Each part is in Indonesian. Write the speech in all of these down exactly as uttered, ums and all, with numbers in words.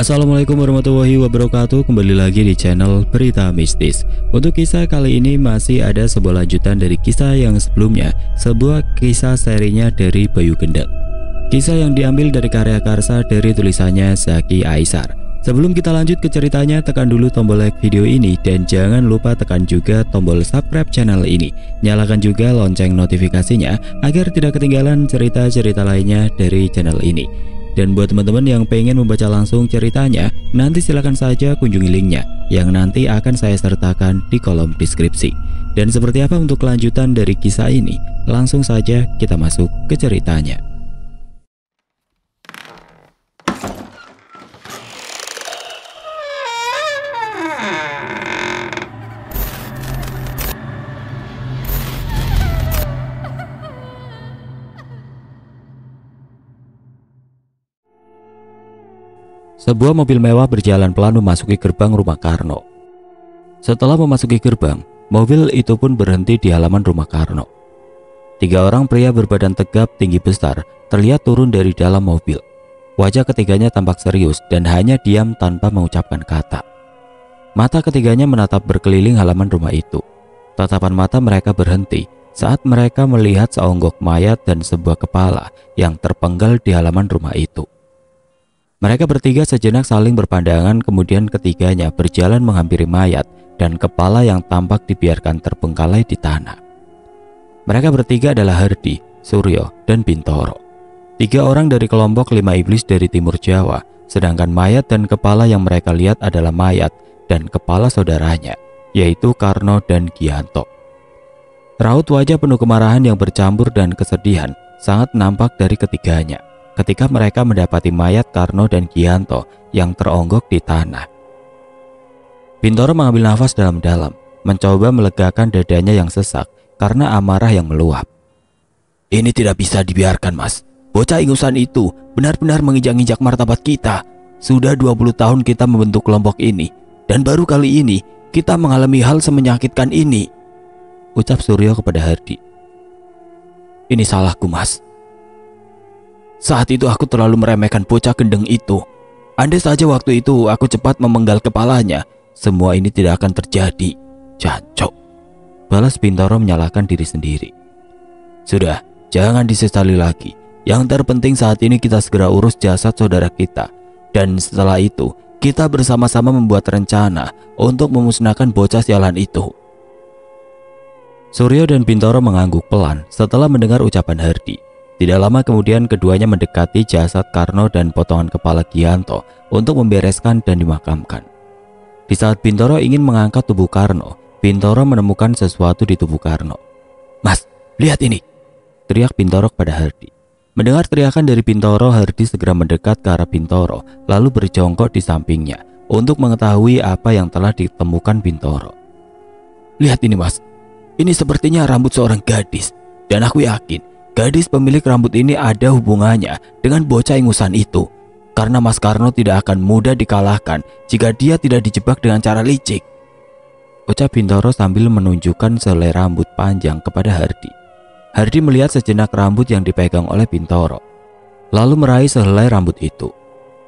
Assalamualaikum warahmatullahi wabarakatuh. Kembali lagi di channel Berita Mistis. Untuk kisah kali ini masih ada sebuah lanjutan dari kisah yang sebelumnya, sebuah kisah serinya dari Bayu Gendheng. Kisah yang diambil dari karya karsa dari tulisannya Zaki Aisar. Sebelum kita lanjut ke ceritanya, tekan dulu tombol like video ini dan jangan lupa tekan juga tombol subscribe channel ini. Nyalakan juga lonceng notifikasinya agar tidak ketinggalan cerita-cerita lainnya dari channel ini. Dan buat teman-teman yang pengen membaca langsung ceritanya, nanti silakan saja kunjungi linknya yang nanti akan saya sertakan di kolom deskripsi. Dan seperti apa untuk kelanjutan dari kisah ini, langsung saja kita masuk ke ceritanya. Sebuah mobil mewah berjalan pelan memasuki gerbang rumah Karno. Setelah memasuki gerbang, mobil itu pun berhenti di halaman rumah Karno. Tiga orang pria berbadan tegap tinggi besar terlihat turun dari dalam mobil. Wajah ketiganya tampak serius dan hanya diam tanpa mengucapkan kata. Mata ketiganya menatap berkeliling halaman rumah itu. Tatapan mata mereka berhenti saat mereka melihat seonggok mayat dan sebuah kepala yang terpenggal di halaman rumah itu. Mereka bertiga sejenak saling berpandangan, kemudian ketiganya berjalan menghampiri mayat dan kepala yang tampak dibiarkan terbengkalai di tanah. Mereka bertiga adalah Herdi, Suryo, dan Bintoro. Tiga orang dari kelompok lima iblis dari timur Jawa, sedangkan mayat dan kepala yang mereka lihat adalah mayat dan kepala saudaranya, yaitu Karno dan Gianto. Raut wajah penuh kemarahan yang bercampur dan kesedihan sangat nampak dari ketiganya ketika mereka mendapati mayat Karno dan Gianto yang teronggok di tanah. Bintoro mengambil nafas dalam-dalam, mencoba melegakan dadanya yang sesak karena amarah yang meluap. "Ini tidak bisa dibiarkan, Mas. Bocah ingusan itu benar-benar menginjak-injak martabat kita. Sudah dua puluh tahun kita membentuk kelompok ini, dan baru kali ini kita mengalami hal semenyakitkan ini," ucap Suryo kepada Herdi. "Ini salahku, Mas. Saat itu aku terlalu meremehkan bocah gendeng itu. Andai saja waktu itu aku cepat memenggal kepalanya, semua ini tidak akan terjadi. Jancok," balas Bintoro menyalahkan diri sendiri. "Sudah, jangan disesali lagi. Yang terpenting saat ini kita segera urus jasad saudara kita. Dan setelah itu, kita bersama-sama membuat rencana untuk memusnahkan bocah sialan itu." Suryo dan Bintoro mengangguk pelan setelah mendengar ucapan Herdi. Tidak lama kemudian keduanya mendekati jasad Karno dan potongan kepala Gianto untuk membereskan dan dimakamkan. Di saat Bintoro ingin mengangkat tubuh Karno, Bintoro menemukan sesuatu di tubuh Karno. "Mas, lihat ini!" teriak Bintoro kepada Herdi. Mendengar teriakan dari Bintoro, Herdi segera mendekat ke arah Bintoro lalu berjongkok di sampingnya untuk mengetahui apa yang telah ditemukan Bintoro. "Lihat ini, Mas, ini sepertinya rambut seorang gadis, dan aku yakin gadis pemilik rambut ini ada hubungannya dengan bocah ingusan itu, karena Mas Karno tidak akan mudah dikalahkan jika dia tidak dijebak dengan cara licik," ucap Bintoro sambil menunjukkan selai rambut panjang kepada Herdi. Herdi melihat sejenak rambut yang dipegang oleh Bintoro, lalu meraih selai rambut itu.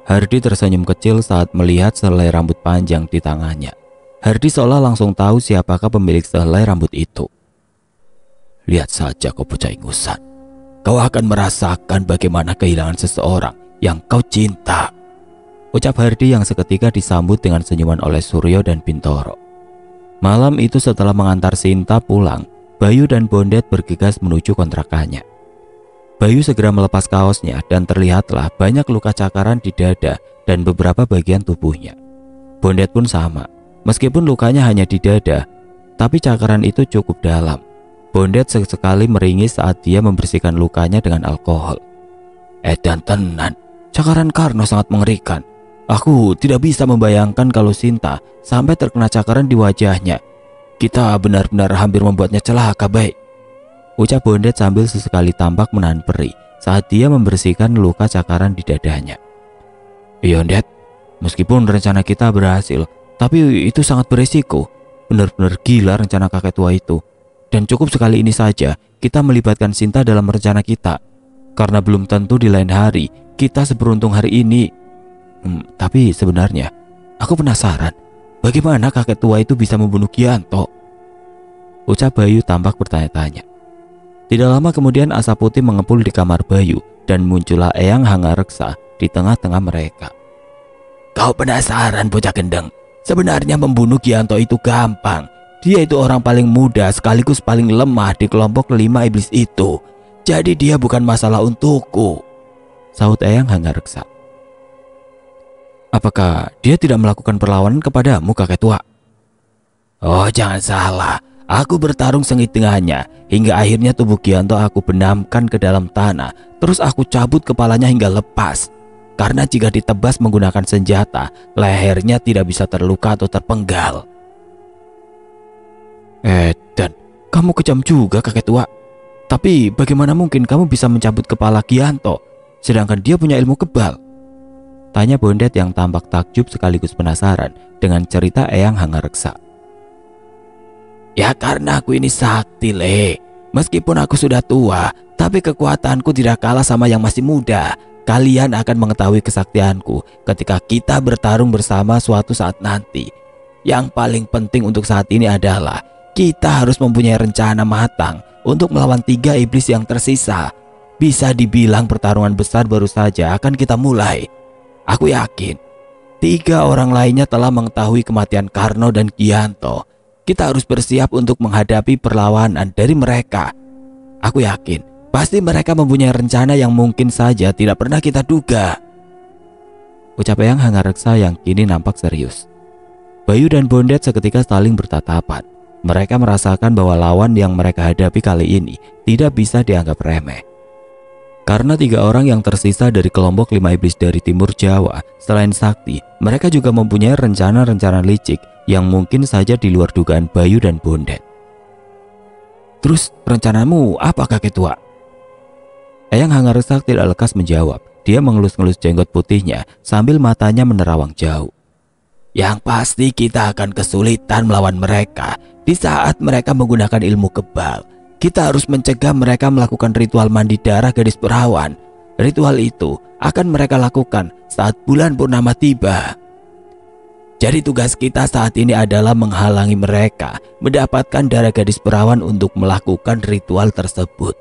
Herdi tersenyum kecil saat melihat selai rambut panjang di tangannya. Herdi seolah langsung tahu siapakah pemilik selai rambut itu. "Lihat saja kau bocah ingusan. Kau akan merasakan bagaimana kehilangan seseorang yang kau cinta," ucap Herdi yang seketika disambut dengan senyuman oleh Suryo dan Bintoro. Malam itu setelah mengantar Sinta pulang, Bayu dan Bondet bergegas menuju kontrakannya. Bayu segera melepas kaosnya dan terlihatlah banyak luka cakaran di dada dan beberapa bagian tubuhnya. Bondet pun sama, meskipun lukanya hanya di dada, tapi cakaran itu cukup dalam. Bondet sesekali meringis saat dia membersihkan lukanya dengan alkohol. "Edan tenan, cakaran Karno sangat mengerikan. Aku tidak bisa membayangkan kalau Sinta sampai terkena cakaran di wajahnya. Kita benar-benar hampir membuatnya celaka, baik," ucap Bondet sambil sesekali tampak menahan perih saat dia membersihkan luka cakaran di dadanya. "Iya, Bondet, meskipun rencana kita berhasil, tapi itu sangat beresiko. Benar-benar gila rencana kakek tua itu. Dan cukup sekali ini saja kita melibatkan Sinta dalam rencana kita, karena belum tentu di lain hari kita seberuntung hari ini," Hmm, tapi sebenarnya aku penasaran, bagaimana kakek tua itu bisa membunuh Gianto? Ucap Bayu tampak bertanya-tanya. Tidak lama kemudian asap putih mengepul di kamar Bayu dan muncullah Eyang Hanggareksa di tengah-tengah mereka. Kau penasaran, bocah gendeng? Sebenarnya membunuh Gianto itu gampang. Dia itu orang paling muda sekaligus paling lemah di kelompok lima iblis itu. Jadi dia bukan masalah untukku, sahut Eyang Hanggareksa. Apakah dia tidak melakukan perlawanan kepadamu, kakek tua? Oh, jangan salah. Aku bertarung sengit dengannya, hingga akhirnya tubuh Gianto aku benamkan ke dalam tanah. Terus aku cabut kepalanya hingga lepas. Karena jika ditebas menggunakan senjata, lehernya tidak bisa terluka atau terpenggal. Eh, dan kamu kejam juga, kakek tua. Tapi bagaimana mungkin kamu bisa mencabut kepala Gianto, sedangkan dia punya ilmu kebal? Tanya Bondet yang tampak takjub sekaligus penasaran dengan cerita Eyang Hanggareksa. Ya karena aku ini sakti, Le. Meskipun aku sudah tua, tapi kekuatanku tidak kalah sama yang masih muda. Kalian akan mengetahui kesaktianku ketika kita bertarung bersama suatu saat nanti. Yang paling penting untuk saat ini adalah kita harus mempunyai rencana matang untuk melawan tiga iblis yang tersisa. Bisa dibilang pertarungan besar baru saja akan kita mulai. Aku yakin tiga orang lainnya telah mengetahui kematian Karno dan Gianto. Kita harus bersiap untuk menghadapi perlawanan dari mereka. Aku yakin pasti mereka mempunyai rencana yang mungkin saja tidak pernah kita duga, ucap Eyang Hanggareksa yang kini nampak serius. Bayu dan Bondet seketika saling bertatapan. Mereka merasakan bahwa lawan yang mereka hadapi kali ini tidak bisa dianggap remeh. Karena tiga orang yang tersisa dari kelompok lima iblis dari timur Jawa, selain sakti, mereka juga mempunyai rencana-rencana licik yang mungkin saja di luar dugaan Bayu dan Bondet. Terus rencanamu apa, kakek tua? Eyang Hanggareksa tidak lekas menjawab. Dia mengelus-ngelus jenggot putihnya sambil matanya menerawang jauh. Yang pasti kita akan kesulitan melawan mereka di saat mereka menggunakan ilmu kebal. Kita harus mencegah mereka melakukan ritual mandi darah gadis perawan. Ritual itu akan mereka lakukan saat bulan purnama tiba. Jadi tugas kita saat ini adalah menghalangi mereka mendapatkan darah gadis perawan untuk melakukan ritual tersebut.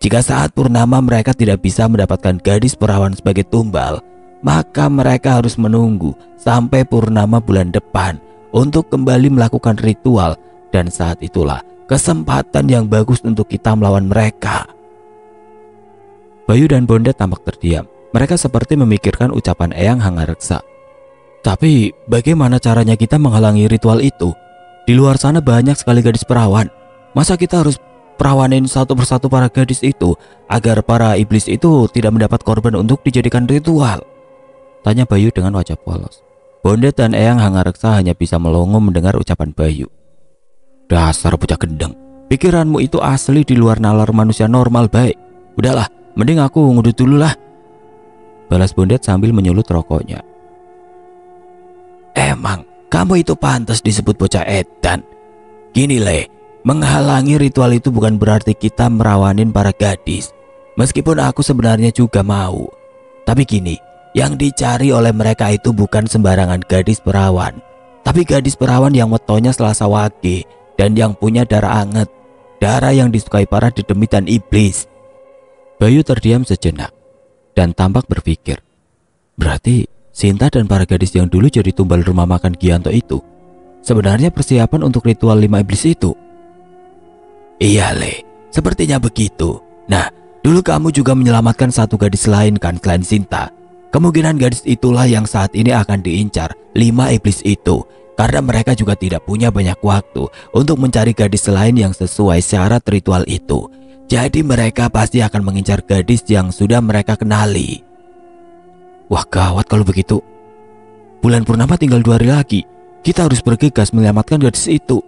Jika saat purnama mereka tidak bisa mendapatkan gadis perawan sebagai tumbal, maka mereka harus menunggu sampai purnama bulan depan untuk kembali melakukan ritual, dan saat itulah kesempatan yang bagus untuk kita melawan mereka. Bayu dan Bondet tampak terdiam. Mereka seperti memikirkan ucapan Eyang Hanggareksa. Tapi bagaimana caranya kita menghalangi ritual itu? Di luar sana banyak sekali gadis perawan. Masa kita harus perawanin satu persatu para gadis itu agar para iblis itu tidak mendapat korban untuk dijadikan ritual? Tanya Bayu dengan wajah polos. Bondet dan Eyang Hanggareksa hanya bisa melongo mendengar ucapan Bayu. Dasar bocah gendeng, pikiranmu itu asli di luar nalar manusia normal baik. Udahlah, mending aku ngudut dulu lah, balas Bondet sambil menyulut rokoknya. Emang kamu itu pantas disebut bocah edan. Gini Le, menghalangi ritual itu bukan berarti kita merawanin para gadis. Meskipun aku sebenarnya juga mau. Tapi gini, yang dicari oleh mereka itu bukan sembarangan gadis perawan, tapi gadis perawan yang metonya Selasa Wage dan yang punya darah anget, darah yang disukai para dedemitan iblis. Bayu terdiam sejenak dan tampak berpikir. Berarti Sinta dan para gadis yang dulu jadi tumbal rumah makan Gianto itu sebenarnya persiapan untuk ritual lima iblis itu. Iya Le, sepertinya begitu. Nah, dulu kamu juga menyelamatkan satu gadis lain kan selain Sinta. Kemungkinan gadis itulah yang saat ini akan diincar lima iblis itu. Karena mereka juga tidak punya banyak waktu untuk mencari gadis lain yang sesuai syarat ritual itu. Jadi mereka pasti akan mengincar gadis yang sudah mereka kenali. Wah gawat kalau begitu. Bulan purnama tinggal dua hari lagi. Kita harus bergegas menyelamatkan gadis itu.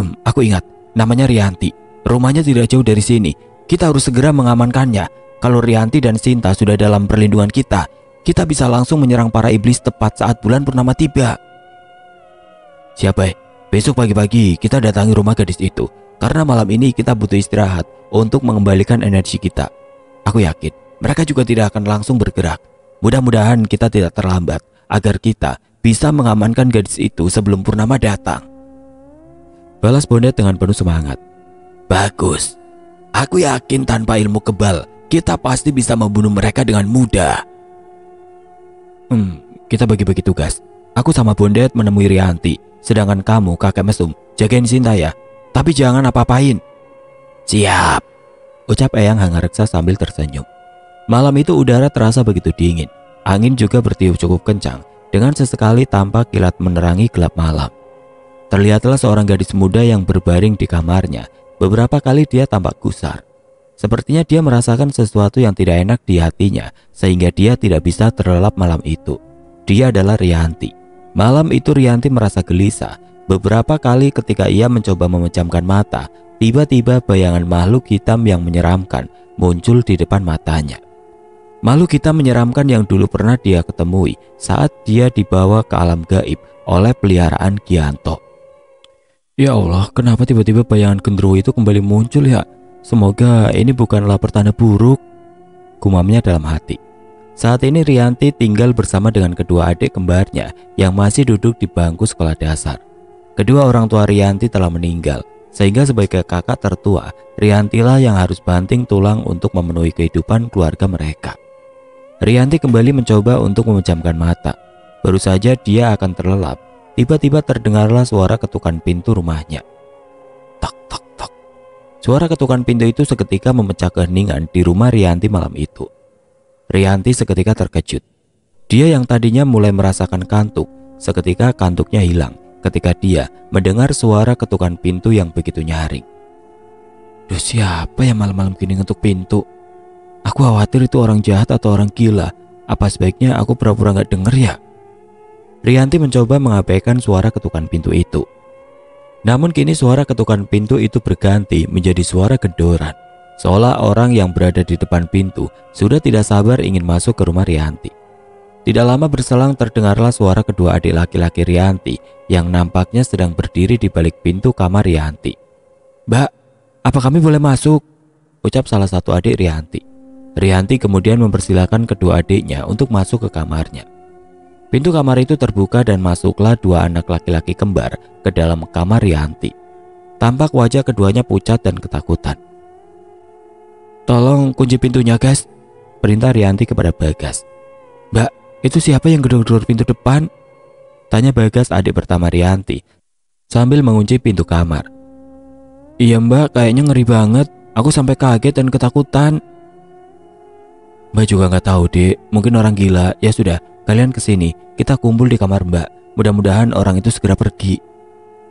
Hmm, aku ingat, namanya Rianti. Rumahnya tidak jauh dari sini. Kita harus segera mengamankannya. Kalau Rianti dan Sinta sudah dalam perlindungan kita, kita bisa langsung menyerang para iblis tepat saat bulan purnama tiba. Siap baik, besok pagi-pagi kita datangi rumah gadis itu. Karena malam ini kita butuh istirahat untuk mengembalikan energi kita. Aku yakin mereka juga tidak akan langsung bergerak. Mudah-mudahan kita tidak terlambat agar kita bisa mengamankan gadis itu sebelum Purnama datang. Balas Bondet dengan penuh semangat. Bagus, aku yakin tanpa ilmu kebal, kita pasti bisa membunuh mereka dengan mudah. Hmm, kita bagi-bagi tugas. Aku sama Bondet menemui Rianti, sedangkan kamu kakek mesum jagain Sinta ya, tapi jangan apa-apain. Siap, ucap Eyang Hanggareksa sambil tersenyum. Malam itu udara terasa begitu dingin. Angin juga bertiup cukup kencang, dengan sesekali tampak kilat menerangi gelap malam. Terlihatlah seorang gadis muda yang berbaring di kamarnya. Beberapa kali dia tampak gusar. Sepertinya dia merasakan sesuatu yang tidak enak di hatinya, sehingga dia tidak bisa terlelap malam itu. Dia adalah Rianti. Malam itu Rianti merasa gelisah. Beberapa kali ketika ia mencoba memejamkan mata, tiba-tiba bayangan makhluk hitam yang menyeramkan muncul di depan matanya. Makhluk hitam menyeramkan yang dulu pernah dia ketemui saat dia dibawa ke alam gaib oleh peliharaan Gianto. Ya Allah, kenapa tiba-tiba bayangan Kenderu itu kembali muncul ya? Semoga ini bukanlah pertanda buruk, gumamnya dalam hati. Saat ini Rianti tinggal bersama dengan kedua adik kembarnya yang masih duduk di bangku sekolah dasar. Kedua orang tua Rianti telah meninggal, sehingga sebagai kakak tertua, Riantilah yang harus banting tulang untuk memenuhi kehidupan keluarga mereka. Rianti kembali mencoba untuk memejamkan mata. Baru saja dia akan terlelap, tiba-tiba terdengarlah suara ketukan pintu rumahnya. Tak, tak, tak. Suara ketukan pintu itu seketika memecah keheningan di rumah Rianti malam itu. Rianti seketika terkejut. Dia yang tadinya mulai merasakan kantuk, seketika kantuknya hilang ketika dia mendengar suara ketukan pintu yang begitu nyaring. Duh, siapa yang malam-malam gini ngetuk pintu? Aku khawatir itu orang jahat atau orang gila. Apa sebaiknya aku pura-pura nggak denger ya? Rianti mencoba mengabaikan suara ketukan pintu itu. Namun kini suara ketukan pintu itu berganti menjadi suara gedoran. Seolah orang yang berada di depan pintu sudah tidak sabar ingin masuk ke rumah Rianti. Tidak lama berselang terdengarlah suara kedua adik laki-laki Rianti yang nampaknya sedang berdiri di balik pintu kamar Rianti. Mbak, apa kami boleh masuk? Ucap salah satu adik Rianti. Rianti kemudian mempersilahkan kedua adiknya untuk masuk ke kamarnya. Pintu kamar itu terbuka dan masuklah dua anak laki-laki kembar ke dalam kamar Rianti. Tampak wajah keduanya pucat dan ketakutan. Tolong kunci pintunya guys, perintah Rianti kepada Bagas. Mbak, itu siapa yang gedor-gedor pintu depan? Tanya Bagas adik pertama Rianti sambil mengunci pintu kamar. Iya mbak, kayaknya ngeri banget. Aku sampai kaget dan ketakutan. Mbak juga nggak tahu, Dek. Mungkin orang gila. Ya sudah, kalian kesini. Kita kumpul di kamar Mbak. Mudah-mudahan orang itu segera pergi.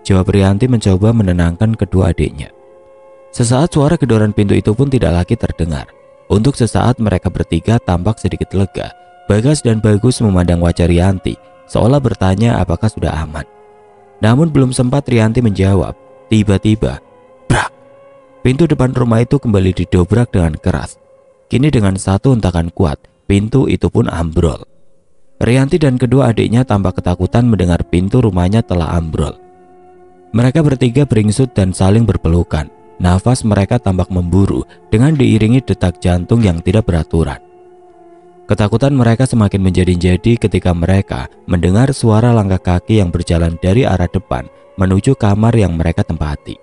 Jawab Rianti mencoba menenangkan kedua adiknya. Sesaat suara gedoran pintu itu pun tidak lagi terdengar. Untuk sesaat mereka bertiga tampak sedikit lega. Bagas dan Bagus memandang wajah Rianti, seolah bertanya apakah sudah aman. Namun belum sempat Rianti menjawab, tiba-tiba, brak! Pintu depan rumah itu kembali didobrak dengan keras. Kini dengan satu hentakan kuat, pintu itu pun ambrol. Rianti dan kedua adiknya tampak ketakutan mendengar pintu rumahnya telah ambrol. Mereka bertiga beringsut dan saling berpelukan. Nafas mereka tampak memburu dengan diiringi detak jantung yang tidak beraturan. Ketakutan mereka semakin menjadi-jadi ketika mereka mendengar suara langkah kaki yang berjalan dari arah depan menuju kamar yang mereka tempati.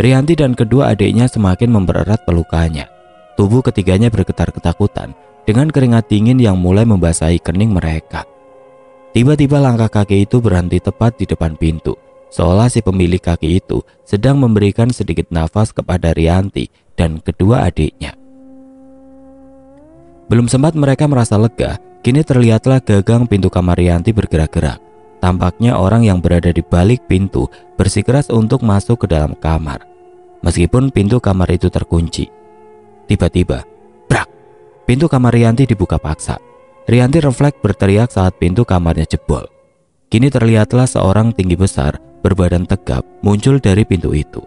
Rianti dan kedua adiknya semakin mempererat pelukannya. Tubuh ketiganya bergetar ketakutan dengan keringat dingin yang mulai membasahi kening mereka. Tiba-tiba langkah kaki itu berhenti tepat di depan pintu, seolah si pemilik kaki itu sedang memberikan sedikit nafas kepada Rianti dan kedua adiknya. Belum sempat mereka merasa lega, kini terlihatlah gagang pintu kamar Rianti bergerak-gerak. Tampaknya orang yang berada di balik pintu bersikeras untuk masuk ke dalam kamar, meskipun pintu kamar itu terkunci. Tiba-tiba, brak! Pintu kamar Rianti dibuka paksa. Rianti refleks berteriak saat pintu kamarnya jebol. Kini terlihatlah seorang tinggi besar, berbadan tegap, muncul dari pintu itu.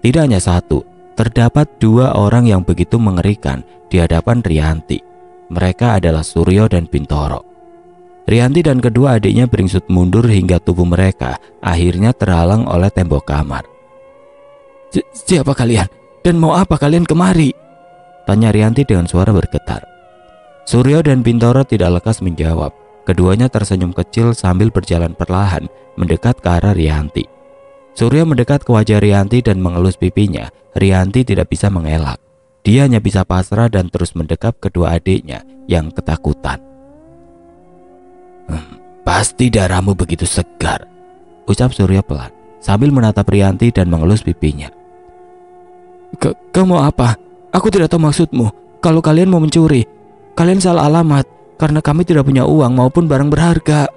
Tidak hanya satu, terdapat dua orang yang begitu mengerikan di hadapan Rianti. Mereka adalah Suryo dan Bintoro. Rianti dan kedua adiknya beringsut mundur hingga tubuh mereka akhirnya terhalang oleh tembok kamar. Siapa kalian? Dan mau apa kalian kemari? Tanya Rianti dengan suara bergetar. Suryo dan Bintoro tidak lekas menjawab. Keduanya tersenyum kecil sambil berjalan perlahan mendekat ke arah Rianti. Suryo mendekat ke wajah Rianti dan mengelus pipinya. Rianti tidak bisa mengelak. Dia hanya bisa pasrah dan terus mendekap kedua adiknya yang ketakutan. Hm, pasti darahmu begitu segar, ucap Suryo pelan sambil menatap Rianti dan mengelus pipinya. K Kamu apa? Aku tidak tahu maksudmu. Kalau kalian mau mencuri, kalian salah alamat. Karena kami tidak punya uang maupun barang berharga.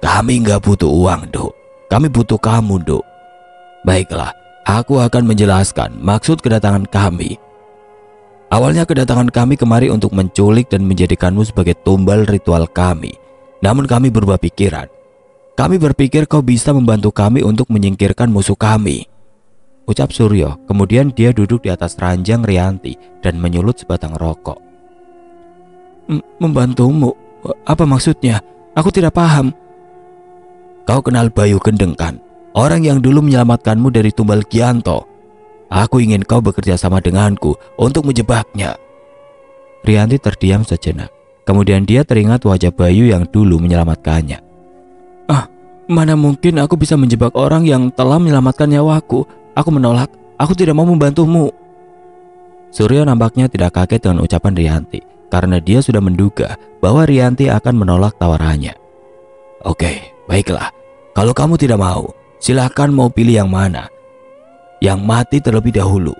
Kami nggak butuh uang, Dok. Kami butuh kamu, Dok. Baiklah, aku akan menjelaskan maksud kedatangan kami. Awalnya kedatangan kami kemari untuk menculik dan menjadikanmu sebagai tumbal ritual kami. Namun kami berubah pikiran. Kami berpikir kau bisa membantu kami untuk menyingkirkan musuh kami, ucap Suryo. Kemudian dia duduk di atas ranjang Rianti dan menyulut sebatang rokok. Membantumu? Apa maksudnya? Aku tidak paham. Kau kenal Bayu Gendheng kan? Orang yang dulu menyelamatkanmu dari tumbal Gianto. Aku ingin kau bekerja sama denganku untuk menjebaknya. Rianti terdiam sejenak. Kemudian dia teringat wajah Bayu yang dulu menyelamatkannya. Ah, mana mungkin aku bisa menjebak orang yang telah menyelamatkan nyawaku. Aku menolak. Aku tidak mau membantumu. Suryo nampaknya tidak kaget dengan ucapan Rianti, karena dia sudah menduga bahwa Rianti akan menolak tawarannya. Oke, baiklah. Kalau kamu tidak mau, silahkan mau pilih yang mana. Yang mati terlebih dahulu,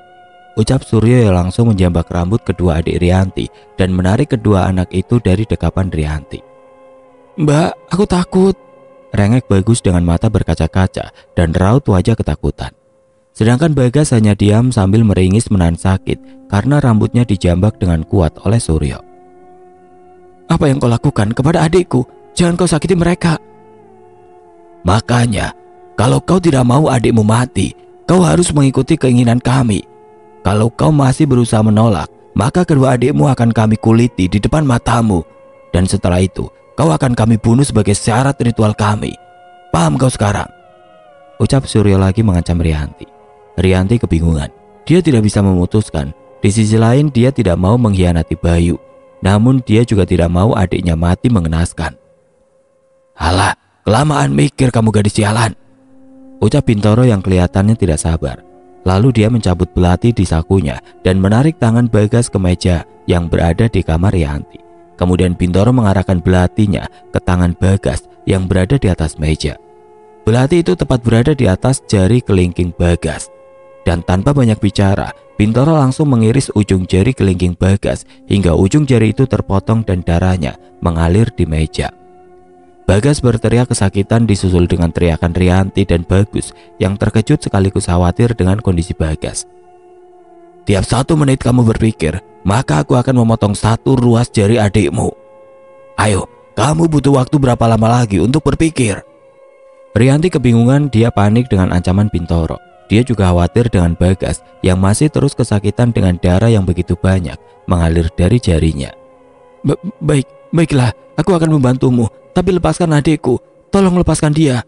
ucap Suryo yang langsung menjambak rambut kedua adik Rianti dan menarik kedua anak itu dari dekapan Rianti. Mbak, aku takut, rengek Bagus dengan mata berkaca-kaca dan raut wajah ketakutan. Sedangkan Bagas hanya diam sambil meringis menahan sakit karena rambutnya dijambak dengan kuat oleh Suryo. Apa yang kau lakukan kepada adikku? Jangan kau sakiti mereka. Makanya, kalau kau tidak mau adikmu mati, kau harus mengikuti keinginan kami. Kalau kau masih berusaha menolak, maka kedua adikmu akan kami kuliti di depan matamu. Dan setelah itu, kau akan kami bunuh sebagai syarat ritual kami. Paham kau sekarang? Ucap Suryo lagi mengancam Rianti. Rianti kebingungan. Dia tidak bisa memutuskan. Di sisi lain dia tidak mau mengkhianati Bayu, namun dia juga tidak mau adiknya mati mengenaskan. Alah, kelamaan mikir kamu gadis sialan, ucap Bintoro yang kelihatannya tidak sabar. Lalu dia mencabut belati di sakunya dan menarik tangan Bagas ke meja yang berada di kamar Rianti. Kemudian Bintoro mengarahkan belatinya ke tangan Bagas yang berada di atas meja. Belati itu tepat berada di atas jari kelingking Bagas. Dan tanpa banyak bicara, Bintoro langsung mengiris ujung jari kelingking Bagas hingga ujung jari itu terpotong dan darahnya mengalir di meja. Bagas berteriak kesakitan disusul dengan teriakan Rianti dan Bagus yang terkejut sekaligus khawatir dengan kondisi Bagas. Tiap satu menit kamu berpikir, maka aku akan memotong satu ruas jari adikmu. Ayo, kamu butuh waktu berapa lama lagi untuk berpikir? Rianti kebingungan, dia panik dengan ancaman Bintoro. Dia juga khawatir dengan Bagas yang masih terus kesakitan dengan darah yang begitu banyak mengalir dari jarinya. Ba baik, baiklah, aku akan membantumu, tapi lepaskan adikku. Tolong lepaskan dia.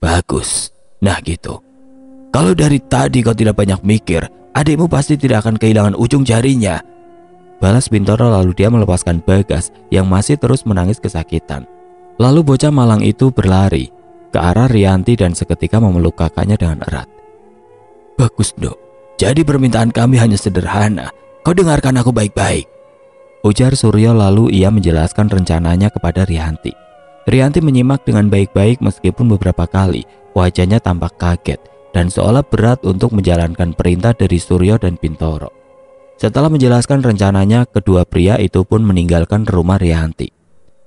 Bagus. Nah gitu. Kalau dari tadi kau tidak banyak mikir, adikmu pasti tidak akan kehilangan ujung jarinya, balas Bintoro. Lalu dia melepaskan Bagas yang masih terus menangis kesakitan. Lalu bocah malang itu berlari ke arah Rianti dan seketika memeluk kakaknya dengan erat. Bagus, Dok. Jadi permintaan kami hanya sederhana. Kau dengarkan aku baik-baik, ujar Suryo. Lalu ia menjelaskan rencananya kepada Rianti. Rianti menyimak dengan baik-baik meskipun beberapa kali wajahnya tampak kaget dan seolah berat untuk menjalankan perintah dari Suryo dan Bintoro. Setelah menjelaskan rencananya, kedua pria itu pun meninggalkan rumah Rianti.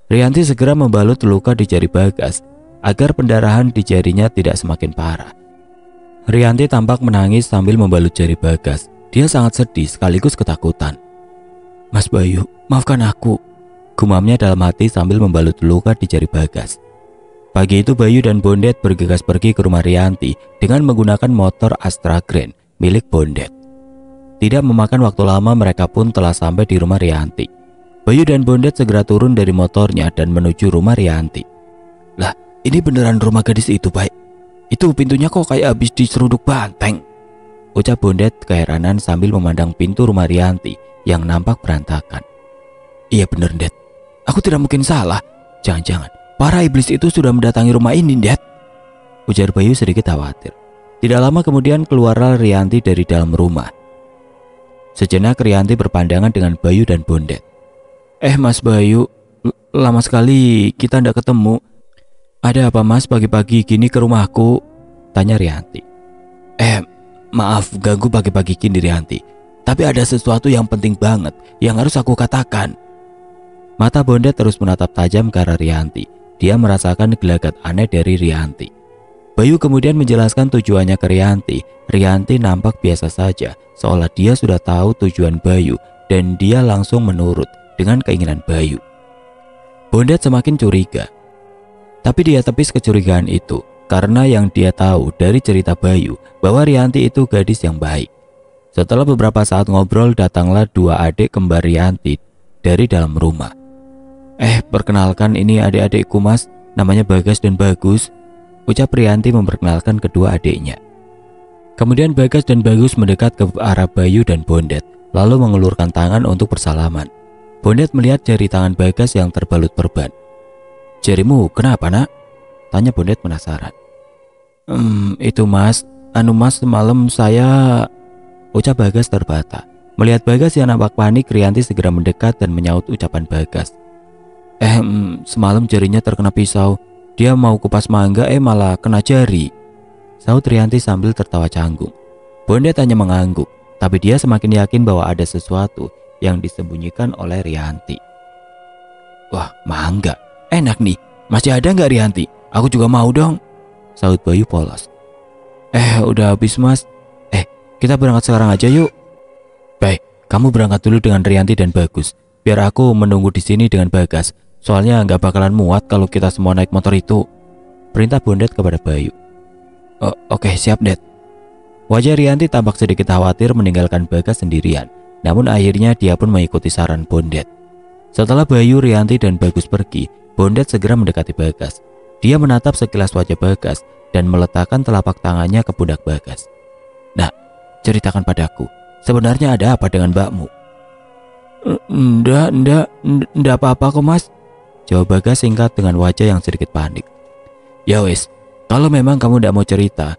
Rianti segera membalut luka di jari Bagas agar pendarahan di jarinya tidak semakin parah. Rianti tampak menangis sambil membalut jari Bagas. Dia sangat sedih sekaligus ketakutan. Mas Bayu, maafkan aku, gumamnya dalam hati sambil membalut luka di jari Bagas. Pagi itu Bayu dan Bondet bergegas pergi ke rumah Rianti dengan menggunakan motor Astra Grand milik Bondet. Tidak memakan waktu lama mereka pun telah sampai di rumah Rianti. Bayu dan Bondet segera turun dari motornya dan menuju rumah Rianti. Lah, ini beneran rumah gadis itu, Bay? Itu pintunya kok kayak habis diseruduk banteng, ucap Bondet keheranan sambil memandang pintu rumah Rianti yang nampak berantakan. Iya bener, Det. Aku tidak mungkin salah. Jangan-jangan para iblis itu sudah mendatangi rumah ini, Det. Ujar Bayu sedikit khawatir. Tidak lama kemudian keluarlah Rianti dari dalam rumah. Sejenak Rianti berpandangan dengan Bayu dan Bondet. Eh Mas Bayu, lama sekali kita tidak ketemu. Ada apa Mas pagi-pagi gini ke rumahku? Tanya Rianti. Eh maaf ganggu pagi-pagi gini Rianti, tapi ada sesuatu yang penting banget yang harus aku katakan. Mata Bondet terus menatap tajam ke arah Rianti. Dia merasakan gelagat aneh dari Rianti. Bayu kemudian menjelaskan tujuannya ke Rianti. Rianti nampak biasa saja, seolah dia sudah tahu tujuan Bayu dan dia langsung menurut dengan keinginan Bayu. Bondet semakin curiga, tapi dia tepis kecurigaan itu karena yang dia tahu dari cerita Bayu bahwa Rianti itu gadis yang baik. Setelah beberapa saat ngobrol, datanglah dua adik kembar Rianti dari dalam rumah. Eh, perkenalkan ini adik-adikku Mas, namanya Bagas dan Bagus. Ucap Rianti memperkenalkan kedua adiknya. Kemudian Bagas dan Bagus mendekat ke arah Bayu dan Bondet, lalu mengulurkan tangan untuk bersalaman. Bondet melihat jari tangan Bagas yang terbalut perban. "Jarimu kenapa nak?" tanya Bondet penasaran. Ehm, itu mas, anu mas semalam saya... Ucap Bagas terbata. Melihat Bagas yang nampak panik, Rianti segera mendekat dan menyaut ucapan Bagas. Ehm, semalam jarinya terkena pisau. Dia mau kupas mangga eh malah kena jari. Sahut Rianti sambil tertawa canggung. Bondet hanya mengangguk, tapi dia semakin yakin bahwa ada sesuatu yang disembunyikan oleh Rianti. Wah mangga, enak nih. Masih ada nggak Rianti? Aku juga mau dong. Sahut Bayu polos. Eh udah habis mas. Eh kita berangkat sekarang aja yuk. Baik, kamu berangkat dulu dengan Rianti dan Bagus. Biar aku menunggu di sini dengan Bagas. Soalnya nggak bakalan muat kalau kita semua naik motor itu. Perintah Bondet kepada Bayu. Oh, Oke okay, siap Det. Wajah Rianti tampak sedikit khawatir meninggalkan Bagas sendirian. Namun akhirnya dia pun mengikuti saran Bondet. Setelah Bayu, Rianti dan Bagus pergi, Bondet segera mendekati Bagas. Dia menatap sekilas wajah Bagas dan meletakkan telapak tangannya ke pundak Bagas. Nah, ceritakan padaku, sebenarnya ada apa dengan mbakmu? Nggak, nggak, nggak apa-apa kok mas. Jawab Bagas singkat dengan wajah yang sedikit panik. Ya wes, kalau memang kamu tidak mau cerita,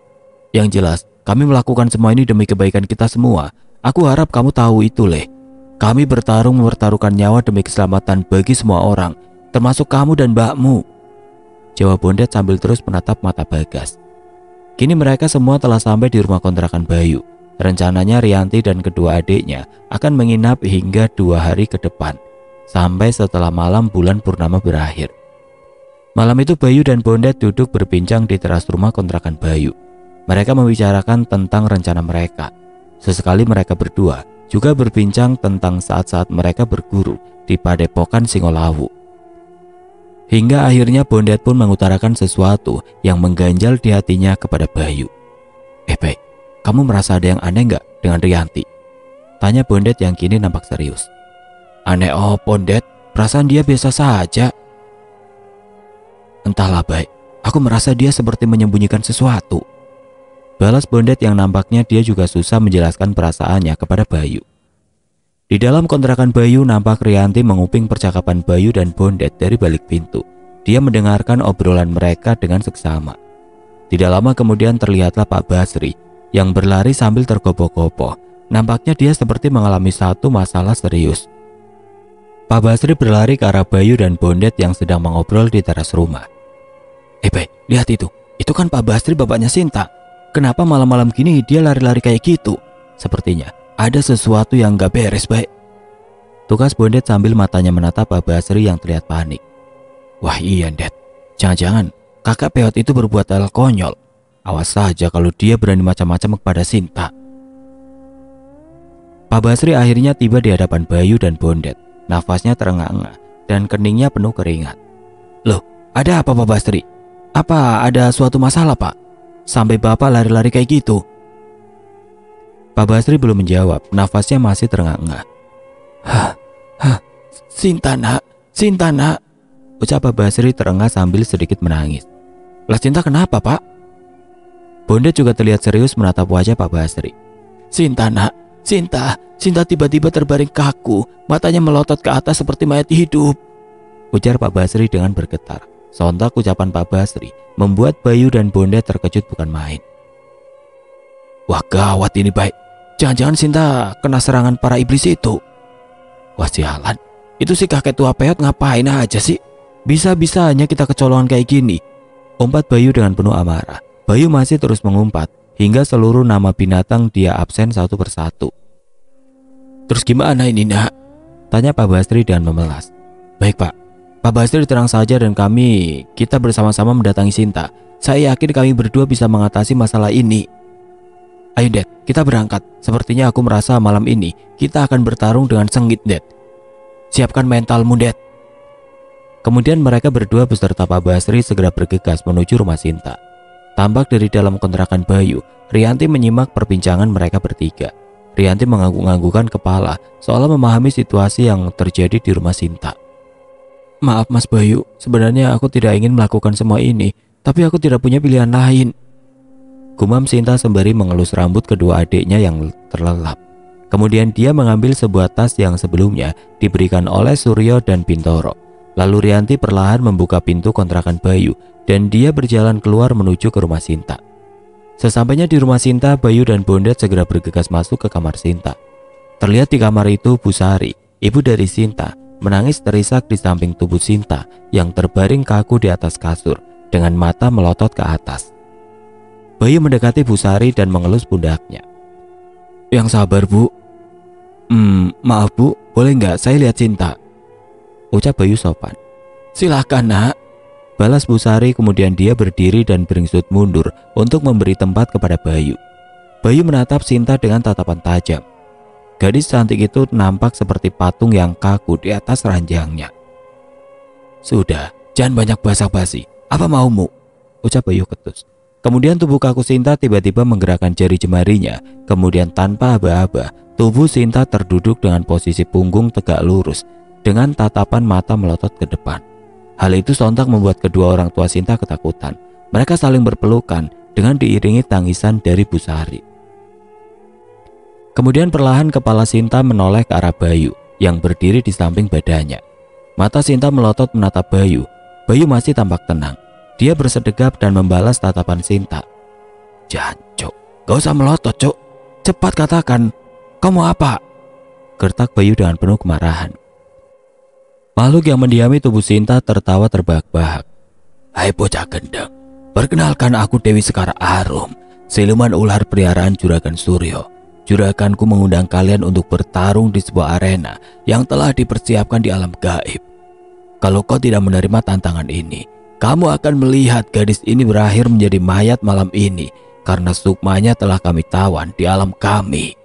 yang jelas kami melakukan semua ini demi kebaikan kita semua. Aku harap kamu tahu itu leh. Kami bertarung mempertaruhkan nyawa demi keselamatan bagi semua orang, termasuk kamu dan mbakmu. Jawab Bondet sambil terus menatap mata Bagas. Kini mereka semua telah sampai di rumah kontrakan Bayu. Rencananya Rianti dan kedua adiknya akan menginap hingga dua hari ke depan, sampai setelah malam bulan purnama berakhir. Malam itu Bayu dan Bondet duduk berbincang di teras rumah kontrakan Bayu. Mereka membicarakan tentang rencana mereka. Sesekali mereka berdua juga berbincang tentang saat-saat mereka berguru di Padepokan Singolawu. Hingga akhirnya Bondet pun mengutarakan sesuatu yang mengganjal di hatinya kepada Bayu. Eh baik, kamu merasa ada yang aneh nggak dengan Rianti? Tanya Bondet yang kini nampak serius. Aneh oh Bondet, perasaan dia biasa saja. Entahlah baik, aku merasa dia seperti menyembunyikan sesuatu. Balas Bondet yang nampaknya dia juga susah menjelaskan perasaannya kepada Bayu. Di dalam kontrakan Bayu nampak Rianti menguping percakapan Bayu dan Bondet dari balik pintu. Dia mendengarkan obrolan mereka dengan seksama. Tidak lama kemudian terlihatlah Pak Basri yang berlari sambil tergopoh-gopoh. Nampaknya dia seperti mengalami satu masalah serius. Pak Basri berlari ke arah Bayu dan Bondet yang sedang mengobrol di teras rumah. Eh Bay, lihat itu. Itu kan Pak Basri bapaknya Sinta. Kenapa malam-malam gini dia lari-lari kayak gitu? Sepertinya ada sesuatu yang gak beres, Bay. Tukas Bondet sambil matanya menatap Pak Basri yang terlihat panik. Wah iya, Det. Jangan-jangan kakak peot itu berbuat hal konyol. Awas saja kalau dia berani macam-macam kepada Sinta. Pak Basri akhirnya tiba di hadapan Bayu dan Bondet. Nafasnya terengah-engah dan keningnya penuh keringat. Loh, ada apa Pak Basri? Apa ada suatu masalah Pak? Sampai Bapak lari-lari kayak gitu? Pak Basri belum menjawab, nafasnya masih terengah-engah. Hah, hah, Sinta nak, Sinta nak. Ucap Pak Basri terengah sambil sedikit menangis. Lah Sinta kenapa Pak? Bondet juga terlihat serius menatap wajah Pak Basri. Sinta nak, Sinta, Sinta tiba-tiba terbaring kaku, matanya melotot ke atas seperti mayat hidup. ujar Pak Basri dengan bergetar. Sontak ucapan Pak Basri membuat Bayu dan Bondet terkejut bukan main. Wah, gawat ini, Bay. Jangan-jangan Sinta kena serangan para iblis itu. Wah, sialan. Itu si kakek tua peot ngapain aja sih? Bisa-bisa hanya kita kecolongan kayak gini, umpat Bayu dengan penuh amarah. Bayu masih terus mengumpat hingga seluruh nama binatang dia absen satu persatu. Terus gimana ini, Nak? Tanya Pak Basri dengan memelas. Baik, Pak. Pak Basri terang saja dan kami, kita bersama-sama mendatangi Sinta. Saya yakin kami berdua bisa mengatasi masalah ini. Ayo, Det, kita berangkat. Sepertinya aku merasa malam ini kita akan bertarung dengan sengit, Det. Siapkan mentalmu, Det. Kemudian mereka berdua beserta Pak Basri segera bergegas menuju rumah Sinta. Tampak dari dalam kontrakan Bayu, Rianti menyimak perbincangan mereka bertiga. Rianti mengangguk-anggukkan kepala seolah memahami situasi yang terjadi di rumah Sinta. Maaf Mas Bayu, sebenarnya aku tidak ingin melakukan semua ini, tapi aku tidak punya pilihan lain. Gumam Sinta sembari mengelus rambut kedua adiknya yang terlelap. Kemudian dia mengambil sebuah tas yang sebelumnya diberikan oleh Suryo dan Bintoro. Lalu Rianti perlahan membuka pintu kontrakan Bayu dan dia berjalan keluar menuju ke rumah Sinta. Sesampainya di rumah Sinta, Bayu dan Bondet segera bergegas masuk ke kamar Sinta. Terlihat di kamar itu Bu Sari, ibu dari Sinta, menangis terisak di samping tubuh Sinta yang terbaring kaku di atas kasur dengan mata melotot ke atas. Bayu mendekati Bu Sari dan mengelus pundaknya. Yang sabar, Bu. Hmm, maaf Bu, boleh nggak saya lihat Sinta? Ucap Bayu sopan. Silahkan Nak, balas Bu Sari. Kemudian dia berdiri dan beringsut mundur untuk memberi tempat kepada Bayu. Bayu menatap Sinta dengan tatapan tajam. Gadis cantik itu nampak seperti patung yang kaku di atas ranjangnya. Sudah, jangan banyak basa-basi. Apa maumu? Ucap Bayu ketus. Kemudian tubuh kaku Sinta tiba-tiba menggerakkan jari jemarinya. Kemudian tanpa aba-aba, tubuh Sinta terduduk dengan posisi punggung tegak lurus, dengan tatapan mata melotot ke depan. Hal itu sontak membuat kedua orang tua Sinta ketakutan. Mereka saling berpelukan dengan diiringi tangisan dari Bu Sari. Kemudian perlahan kepala Sinta menoleh ke arah Bayu yang berdiri di samping badannya. Mata Sinta melotot menatap Bayu. Bayu masih tampak tenang. Dia bersedekap dan membalas tatapan Sinta. Jancok, gak usah melotot, Cok. Cepat katakan, kamu apa? Gertak Bayu dengan penuh kemarahan. Makhluk yang mendiami tubuh Sinta tertawa terbahak-bahak. Hai Bocah Gendeng, perkenalkan aku Dewi Sekar Arum, siluman ular peliharaan Juragan Suryo. Juraganku mengundang kalian untuk bertarung di sebuah arena yang telah dipersiapkan di alam gaib. Kalau kau tidak menerima tantangan ini, kamu akan melihat gadis ini berakhir menjadi mayat malam ini, karena sukmanya telah kami tawan di alam kami.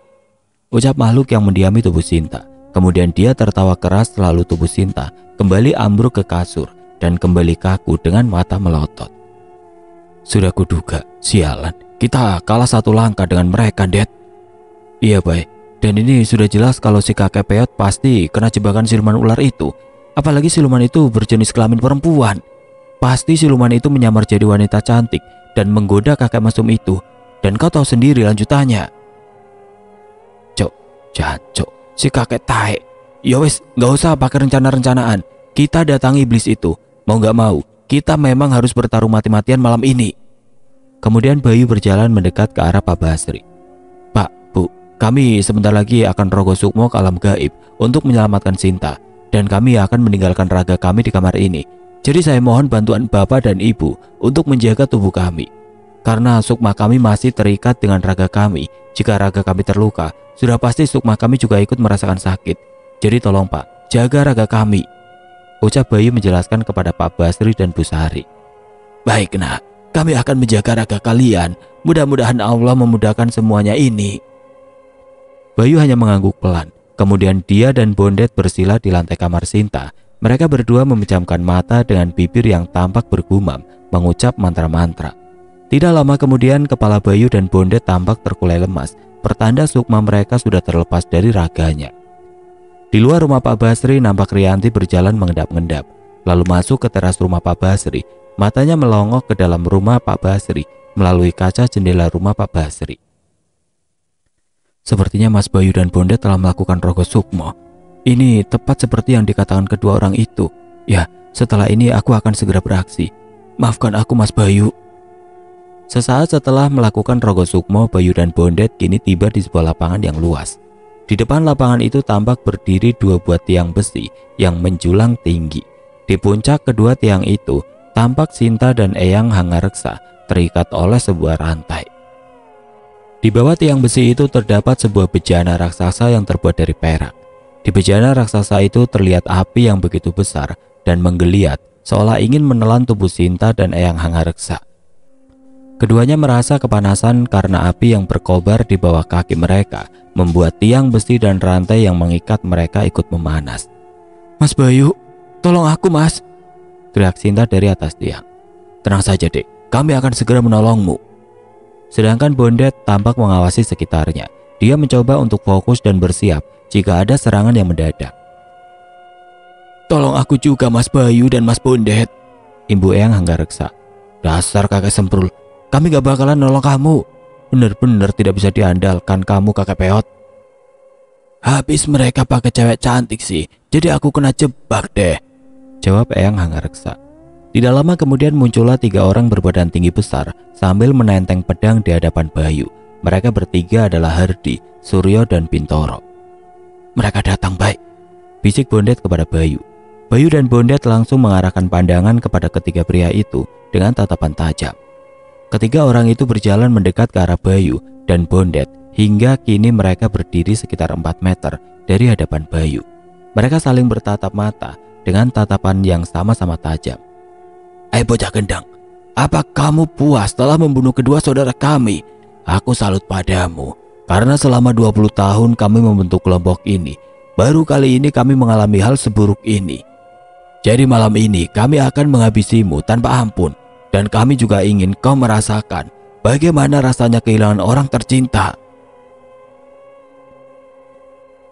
Ucap makhluk yang mendiami tubuh Sinta. Kemudian dia tertawa keras, lalu tubuh Sinta kembali ambruk ke kasur dan kembali kaku dengan mata melotot. Sudah kuduga, sialan. Kita kalah satu langkah dengan mereka, Det. Iya, Bay. Dan ini sudah jelas kalau si kakek peot pasti kena jebakan siluman ular itu. Apalagi siluman itu berjenis kelamin perempuan. Pasti siluman itu menyamar jadi wanita cantik dan menggoda kakek mesum itu. Dan kau tahu sendiri lanjutannya. Cok, jahat, Cok. Si kakek tae. Yowes, gak usah pakai rencana-rencanaan. Kita datangi iblis itu. Mau gak mau, kita memang harus bertarung mati-matian malam ini. Kemudian Bayu berjalan mendekat ke arah Pak Basri. Pak, Bu, kami sebentar lagi akan rogoh sukmo ke alam gaib untuk menyelamatkan Sinta. Dan kami akan meninggalkan raga kami di kamar ini. Jadi saya mohon bantuan Bapak dan Ibu untuk menjaga tubuh kami. Karena sukma kami masih terikat dengan raga kami. Jika raga kami terluka, sudah pasti sukma kami juga ikut merasakan sakit. Jadi tolong Pak, jaga raga kami. Ucap Bayu menjelaskan kepada Pak Basri dan Bu Sari. Baik Nak, kami akan menjaga raga kalian. Mudah-mudahan Allah memudahkan semuanya ini. Bayu hanya mengangguk pelan. Kemudian dia dan Bondet bersila di lantai kamar Sinta. Mereka berdua memejamkan mata dengan bibir yang tampak bergumam, mengucap mantra-mantra. Tidak lama kemudian kepala Bayu dan Bondet tampak terkulai lemas, pertanda sukma mereka sudah terlepas dari raganya. Di luar rumah Pak Basri nampak Rianti berjalan mengendap-endap, lalu masuk ke teras rumah Pak Basri. Matanya melongok ke dalam rumah Pak Basri melalui kaca jendela rumah Pak Basri. Sepertinya Mas Bayu dan Bondet telah melakukan rogo sukmo. Ini tepat seperti yang dikatakan kedua orang itu. Ya, setelah ini aku akan segera beraksi. Maafkan aku, Mas Bayu. Sesaat setelah melakukan rogo sukmo, Bayu dan Bondet kini tiba di sebuah lapangan yang luas. Di depan lapangan itu tampak berdiri dua buah tiang besi yang menjulang tinggi. Di puncak kedua tiang itu tampak Sinta dan Eyang Hanggareksa terikat oleh sebuah rantai. Di bawah tiang besi itu terdapat sebuah bejana raksasa yang terbuat dari perak. Di bejana raksasa itu terlihat api yang begitu besar dan menggeliat, seolah ingin menelan tubuh Sinta dan Eyang Hanggareksa. Keduanya merasa kepanasan karena api yang berkobar di bawah kaki mereka membuat tiang besi dan rantai yang mengikat mereka ikut memanas. "Mas Bayu, tolong aku, Mas!" teriak Sinta dari atas tiang. "Tenang saja, Dek, kami akan segera menolongmu." Sedangkan Bondet tampak mengawasi sekitarnya. Dia mencoba untuk fokus dan bersiap jika ada serangan yang mendadak. "Tolong aku juga, Mas Bayu dan Mas Bondet," imbu Eyang Hanggareksa. "Dasar kakek semprul, kami gak bakalan nolong kamu. Bener-bener tidak bisa diandalkan kamu, kakek peot. Habis mereka pakai cewek cantik sih, jadi aku kena jebak deh," jawab Eyang Hanggareksa. Tidak lama kemudian muncullah tiga orang berbadan tinggi besar sambil menenteng pedang di hadapan Bayu. Mereka bertiga adalah Herdi, Suryo, dan Bintoro. "Mereka datang, baik," bisik Bondet kepada Bayu. Bayu dan Bondet langsung mengarahkan pandangan kepada ketiga pria itu dengan tatapan tajam. Ketiga orang itu berjalan mendekat ke arah Bayu dan Bondet hingga kini mereka berdiri sekitar empat meter dari hadapan Bayu. Mereka saling bertatap mata dengan tatapan yang sama-sama tajam. "Hai bocah gendang, apa kamu puas telah membunuh kedua saudara kami? Aku salut padamu karena selama dua puluh tahun kami membentuk kelompok ini. Baru kali ini kami mengalami hal seburuk ini. Jadi malam ini kami akan menghabisimu tanpa ampun. Dan kami juga ingin kau merasakan bagaimana rasanya kehilangan orang tercinta."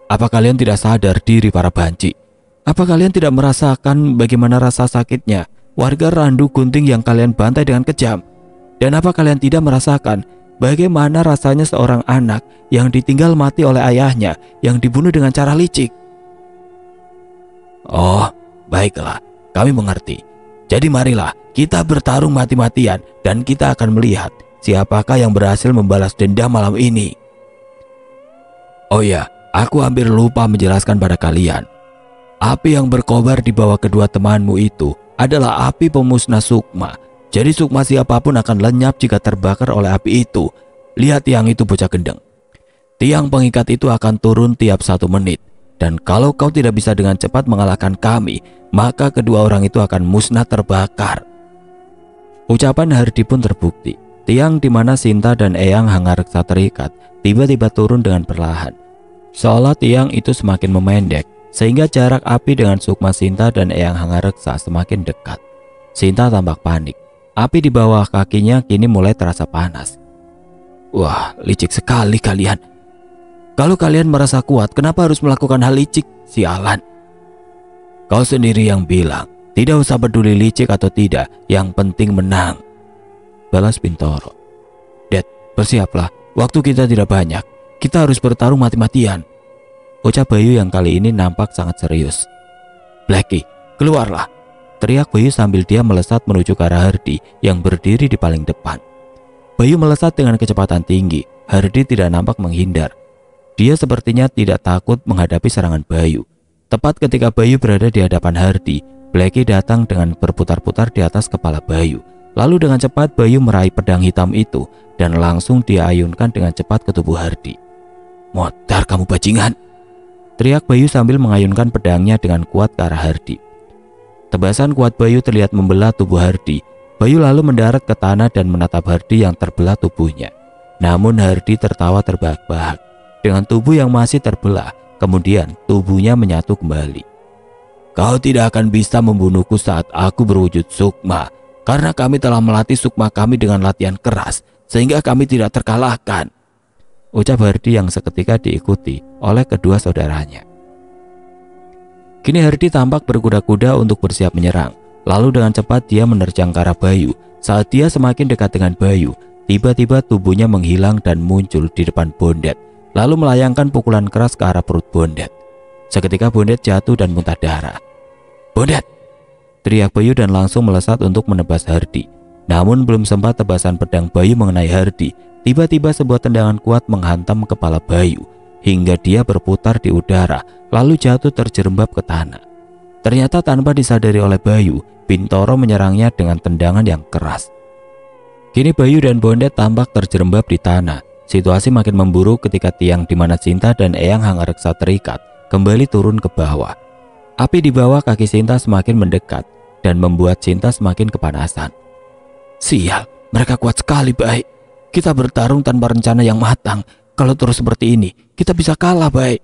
"Apa kalian tidak sadar diri para banci? Apa kalian tidak merasakan bagaimana rasa sakitnya warga Randu Gunting yang kalian bantai dengan kejam? Dan apa kalian tidak merasakan bagaimana rasanya seorang anak yang ditinggal mati oleh ayahnya yang dibunuh dengan cara licik?" "Oh, baiklah, kami mengerti. Jadi marilah kita bertarung mati-matian dan kita akan melihat siapakah yang berhasil membalas dendam malam ini. Oh ya, aku hampir lupa menjelaskan pada kalian. Api yang berkobar di bawah kedua temanmu itu adalah api pemusnah sukma. Jadi sukma siapapun akan lenyap jika terbakar oleh api itu. Lihat tiang itu, bocah gendeng. Tiang pengikat itu akan turun tiap satu menit. Dan kalau kau tidak bisa dengan cepat mengalahkan kami, maka kedua orang itu akan musnah terbakar." Ucapan Herdi pun terbukti. Tiang di mana Sinta dan Eyang Hanggareksa terikat tiba-tiba turun dengan perlahan. Seolah tiang itu semakin memendek, sehingga jarak api dengan sukma Sinta dan Eyang Hanggareksa semakin dekat. Sinta tampak panik. Api di bawah kakinya kini mulai terasa panas. "Wah, licik sekali kalian. Kalau kalian merasa kuat, kenapa harus melakukan hal licik? Sialan. Kau sendiri yang bilang, tidak usah peduli licik atau tidak, yang penting menang," balas Bintoro. "Det, bersiaplah, waktu kita tidak banyak. Kita harus bertarung mati-matian," ucap Bayu yang kali ini nampak sangat serius. "Blackie, keluarlah," teriak Bayu sambil dia melesat menuju ke arah Herdi yang berdiri di paling depan. Bayu melesat dengan kecepatan tinggi. Herdi tidak nampak menghindar. Dia sepertinya tidak takut menghadapi serangan Bayu. Tepat ketika Bayu berada di hadapan Herdi, Blackie datang dengan berputar-putar di atas kepala Bayu. Lalu dengan cepat Bayu meraih pedang hitam itu dan langsung dia ayunkan dengan cepat ke tubuh Herdi. "Modar kamu bajingan!" teriak Bayu sambil mengayunkan pedangnya dengan kuat ke arah Herdi. Tebasan kuat Bayu terlihat membelah tubuh Herdi. Bayu lalu mendarat ke tanah dan menatap Herdi yang terbelah tubuhnya. Namun Herdi tertawa terbahak-bahak dengan tubuh yang masih terbelah. Kemudian tubuhnya menyatu kembali. "Kau tidak akan bisa membunuhku saat aku berwujud sukma, karena kami telah melatih sukma kami dengan latihan keras, sehingga kami tidak terkalahkan," ucap Herdi yang seketika diikuti oleh kedua saudaranya. Kini Herdi tampak berkuda-kuda untuk bersiap menyerang. Lalu dengan cepat dia menerjang ke arah Bayu. Saat dia semakin dekat dengan Bayu, tiba-tiba tubuhnya menghilang dan muncul di depan Bondet, lalu melayangkan pukulan keras ke arah perut Bondet. Seketika Bondet jatuh dan muntah darah. "Bondet, teriak Bayu dan langsung melesat untuk menebas Herdi. Namun belum sempat tebasan pedang Bayu mengenai Herdi, tiba-tiba sebuah tendangan kuat menghantam kepala Bayu hingga dia berputar di udara lalu jatuh terjerembab ke tanah. Ternyata tanpa disadari oleh Bayu, Bintoro menyerangnya dengan tendangan yang keras. Kini Bayu dan Bondet tampak terjerembab di tanah. Situasi makin memburuk ketika tiang di mana Sinta dan Eyang Hanggareksa terikat kembali turun ke bawah. Api di bawah kaki Sinta semakin mendekat dan membuat Sinta semakin kepanasan. Sial, mereka kuat sekali, Bay. Kita bertarung tanpa rencana yang matang. Kalau terus seperti ini, kita bisa kalah, Bay.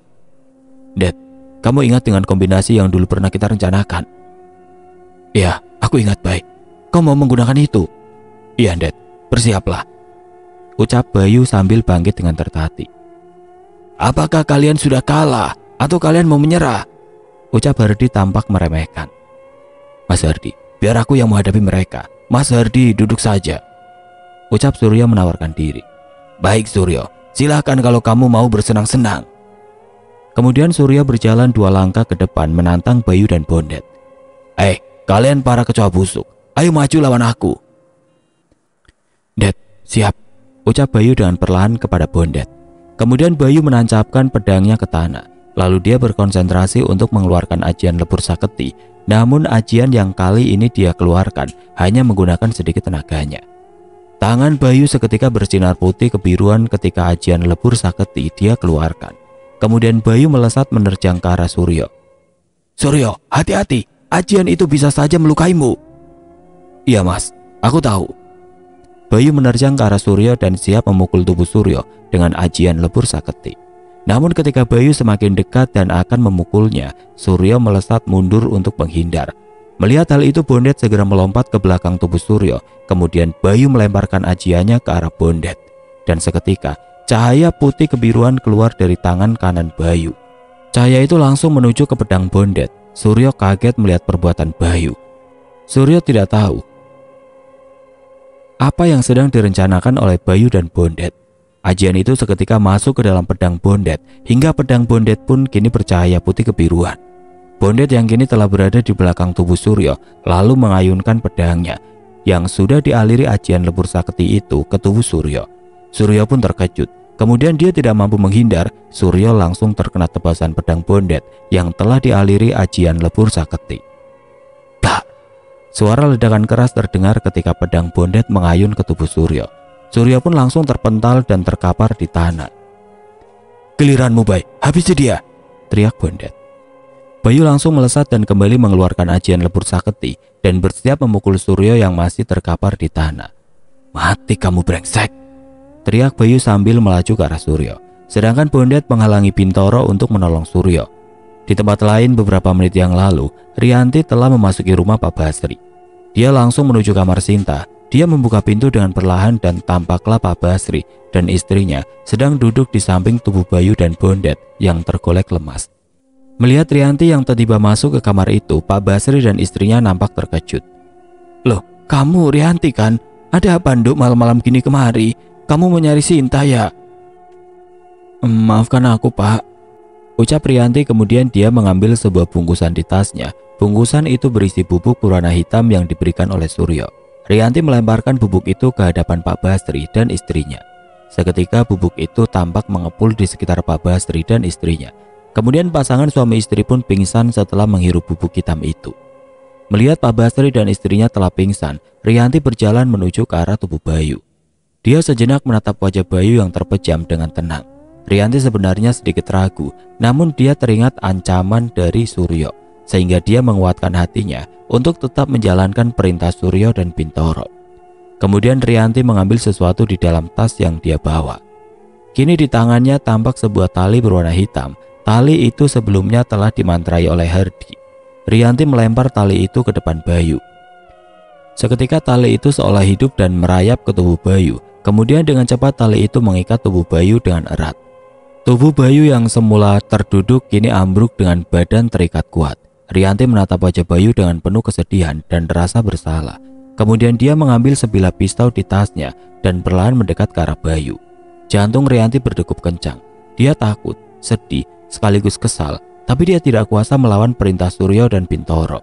Dad, kamu ingat dengan kombinasi yang dulu pernah kita rencanakan? Ya, aku ingat, Bay. Kau mau menggunakan itu? Iya, Dad. Bersiaplah, ucap Bayu sambil bangkit dengan tertatih. Apakah kalian sudah kalah atau kalian mau menyerah? Ucap Herdi tampak meremehkan. Mas Herdi, biar aku yang menghadapi mereka. Mas Herdi, duduk saja, ucap Suryo menawarkan diri. Baik Suryo, silahkan kalau kamu mau bersenang-senang. Kemudian Suryo berjalan dua langkah ke depan menantang Bayu dan Bondet. Eh, kalian para kecoa busuk, ayo maju lawan aku. Dad, siap, ucap Bayu dengan perlahan kepada Bondet. Kemudian Bayu menancapkan pedangnya ke tanah, lalu dia berkonsentrasi untuk mengeluarkan ajian lebur saketi. Namun ajian yang kali ini dia keluarkan hanya menggunakan sedikit tenaganya. Tangan Bayu seketika bersinar putih kebiruan ketika ajian lebur saketi dia keluarkan. Kemudian Bayu melesat menerjang ke arah Suryo. Suryo, hati-hati, ajian itu bisa saja melukaimu. Iya mas, aku tahu. Bayu menerjang ke arah Suryo dan siap memukul tubuh Suryo dengan ajian lebur saketi. Namun ketika Bayu semakin dekat dan akan memukulnya, Suryo melesat mundur untuk menghindar. Melihat hal itu, Bondet segera melompat ke belakang tubuh Suryo. Kemudian Bayu melemparkan ajiannya ke arah Bondet. Dan seketika, cahaya putih kebiruan keluar dari tangan kanan Bayu. Cahaya itu langsung menuju ke pedang Bondet. Suryo kaget melihat perbuatan Bayu. Suryo tidak tahu apa yang sedang direncanakan oleh Bayu dan Bondet. Ajian itu seketika masuk ke dalam pedang Bondet, hingga pedang Bondet pun kini bercahaya putih kebiruan. Bondet yang kini telah berada di belakang tubuh Suryo, lalu mengayunkan pedangnya yang sudah dialiri ajian lebur saketi itu ke tubuh Suryo. Suryo pun terkejut, kemudian dia tidak mampu menghindar. Suryo langsung terkena tebasan pedang Bondet yang telah dialiri ajian lebur saketi. Suara ledakan keras terdengar ketika pedang Bondet mengayun ke tubuh Suryo. Suryo pun langsung terpental dan terkapar di tanah. Giliranmu Bay, habisi dia, teriak Bondet. Bayu langsung melesat dan kembali mengeluarkan ajian lebur saketi dan bersiap memukul Suryo yang masih terkapar di tanah. Mati kamu brengsek, teriak Bayu sambil melaju ke arah Suryo. Sedangkan Bondet menghalangi Bintoro untuk menolong Suryo. Di tempat lain beberapa menit yang lalu, Rianti telah memasuki rumah Pak Basri. Dia langsung menuju kamar Sinta. Dia membuka pintu dengan perlahan dan tampaklah Pak Basri dan istrinya sedang duduk di samping tubuh Bayu dan Bondet yang tergolek lemas. Melihat Rianti yang tiba-tiba masuk ke kamar itu, Pak Basri dan istrinya nampak terkejut. Loh, kamu Rianti kan? Ada apa Nduk malam-malam gini kemari? Kamu mau nyari Sinta ya? Maafkan aku Pak, ucap Rianti. Kemudian dia mengambil sebuah bungkusan di tasnya. Bungkusan itu berisi bubuk berwarna hitam yang diberikan oleh Suryo. Rianti melemparkan bubuk itu ke hadapan Pak Basri dan istrinya. Seketika bubuk itu tampak mengepul di sekitar Pak Basri dan istrinya. Kemudian pasangan suami istri pun pingsan setelah menghirup bubuk hitam itu. Melihat Pak Basri dan istrinya telah pingsan, Rianti berjalan menuju ke arah tubuh Bayu. Dia sejenak menatap wajah Bayu yang terpejam dengan tenang. Rianti sebenarnya sedikit ragu, namun dia teringat ancaman dari Suryo, sehingga dia menguatkan hatinya untuk tetap menjalankan perintah Suryo dan Bintoro. Kemudian Rianti mengambil sesuatu di dalam tas yang dia bawa. Kini di tangannya tampak sebuah tali berwarna hitam. Tali itu sebelumnya telah dimantrai oleh Herdi. Rianti melempar tali itu ke depan Bayu. Seketika tali itu seolah hidup dan merayap ke tubuh Bayu. Kemudian dengan cepat tali itu mengikat tubuh Bayu dengan erat. Tubuh Bayu yang semula terduduk kini ambruk dengan badan terikat kuat. Rianti menatap wajah Bayu dengan penuh kesedihan dan rasa bersalah. Kemudian dia mengambil sebilah pistol di tasnya dan perlahan mendekat ke arah Bayu. Jantung Rianti berdegup kencang. Dia takut, sedih, sekaligus kesal, tapi dia tidak kuasa melawan perintah Suryo dan Bintoro.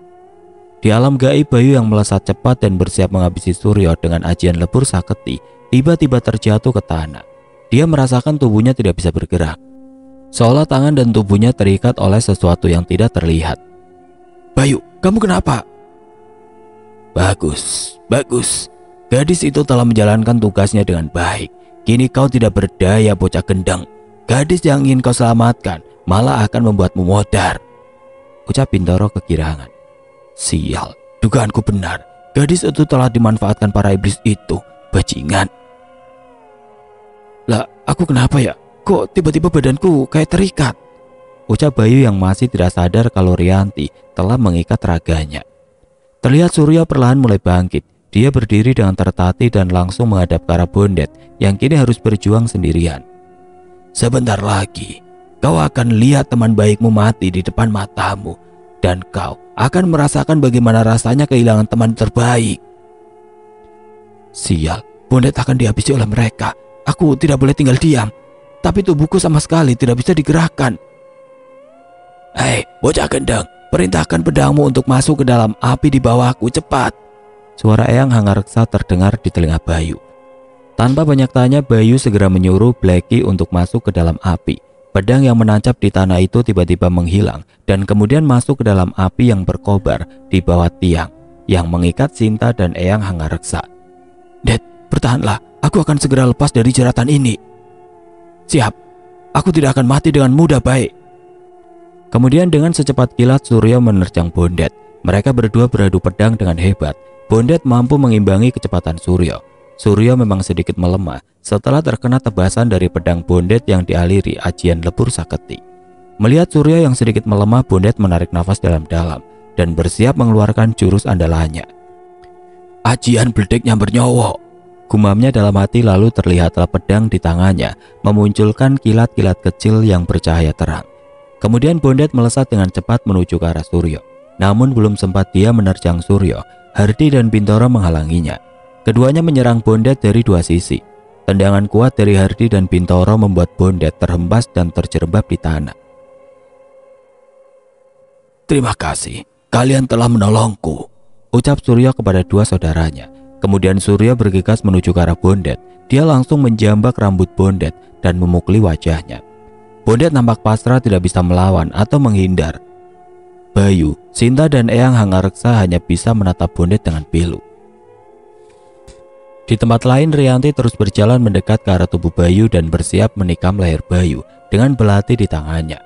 Di alam gaib, Bayu yang melesat cepat dan bersiap menghabisi Suryo dengan ajian lebur saketi tiba-tiba terjatuh ke tanah. Dia merasakan tubuhnya tidak bisa bergerak, seolah tangan dan tubuhnya terikat oleh sesuatu yang tidak terlihat. "Bayu, kamu kenapa?" "Bagus, bagus. Gadis itu telah menjalankan tugasnya dengan baik. Kini kau tidak berdaya, bocah gendeng. Gadis yang ingin kau selamatkan malah akan membuatmu modar," ucap Bintoro kegirangan. "Sial, dugaanku benar. Gadis itu telah dimanfaatkan para iblis itu. Bajingan." "Lah, aku kenapa ya? Kok tiba-tiba badanku kayak terikat?" ucap Bayu yang masih tidak sadar kalau Rianti telah mengikat raganya. Terlihat Surya perlahan mulai bangkit. Dia berdiri dengan tertati dan langsung menghadap ke arah Bondet yang kini harus berjuang sendirian. "Sebentar lagi kau akan lihat teman baikmu mati di depan matamu, dan kau akan merasakan bagaimana rasanya kehilangan teman terbaik." "Sial, Bondet akan dihabisi oleh mereka. Aku tidak boleh tinggal diam. Tapi tubuhku sama sekali tidak bisa digerakkan." "Hei, bocah gendeng, perintahkan pedangmu untuk masuk ke dalam api di bawahku, cepat!" Suara Eyang Hanggareksa terdengar di telinga Bayu. Tanpa banyak tanya, Bayu segera menyuruh Blackie untuk masuk ke dalam api. Pedang yang menancap di tanah itu tiba-tiba menghilang dan kemudian masuk ke dalam api yang berkobar di bawah tiang yang mengikat Sinta dan Eyang Hanggareksa. "Det, bertahanlah. Aku akan segera lepas dari jeratan ini." "Siap. Aku tidak akan mati dengan mudah, baik." Kemudian dengan secepat kilat Suryo menerjang Bondet. Mereka berdua beradu pedang dengan hebat. Bondet mampu mengimbangi kecepatan Suryo. Suryo memang sedikit melemah setelah terkena tebasan dari pedang Bondet yang dialiri ajian lebur saketi. Melihat Suryo yang sedikit melemah, Bondet menarik nafas dalam-dalam dan bersiap mengeluarkan jurus andalannya. "Ajian Beledek Bernyowo," gumamnya dalam hati, lalu terlihatlah pedang di tangannya memunculkan kilat-kilat kecil yang bercahaya terang. Kemudian Bondet melesat dengan cepat menuju ke arah Suryo. Namun belum sempat dia menerjang Suryo, Herdi dan Bintoro menghalanginya. Keduanya menyerang Bondet dari dua sisi. Tendangan kuat dari Herdi dan Bintoro membuat Bondet terhempas dan terjerembab di tanah. "Terima kasih, kalian telah menolongku," ucap Suryo kepada dua saudaranya. Kemudian Suryo bergegas menuju ke arah Bondet. Dia langsung menjambak rambut Bondet dan memukuli wajahnya. Bondet nampak pasrah, tidak bisa melawan atau menghindar. Bayu, Sinta dan Eyang Hanggareksa hanya bisa menatap Bondet dengan pilu. Di tempat lain, Rianti terus berjalan mendekat ke arah tubuh Bayu dan bersiap menikam leher Bayu dengan belati di tangannya.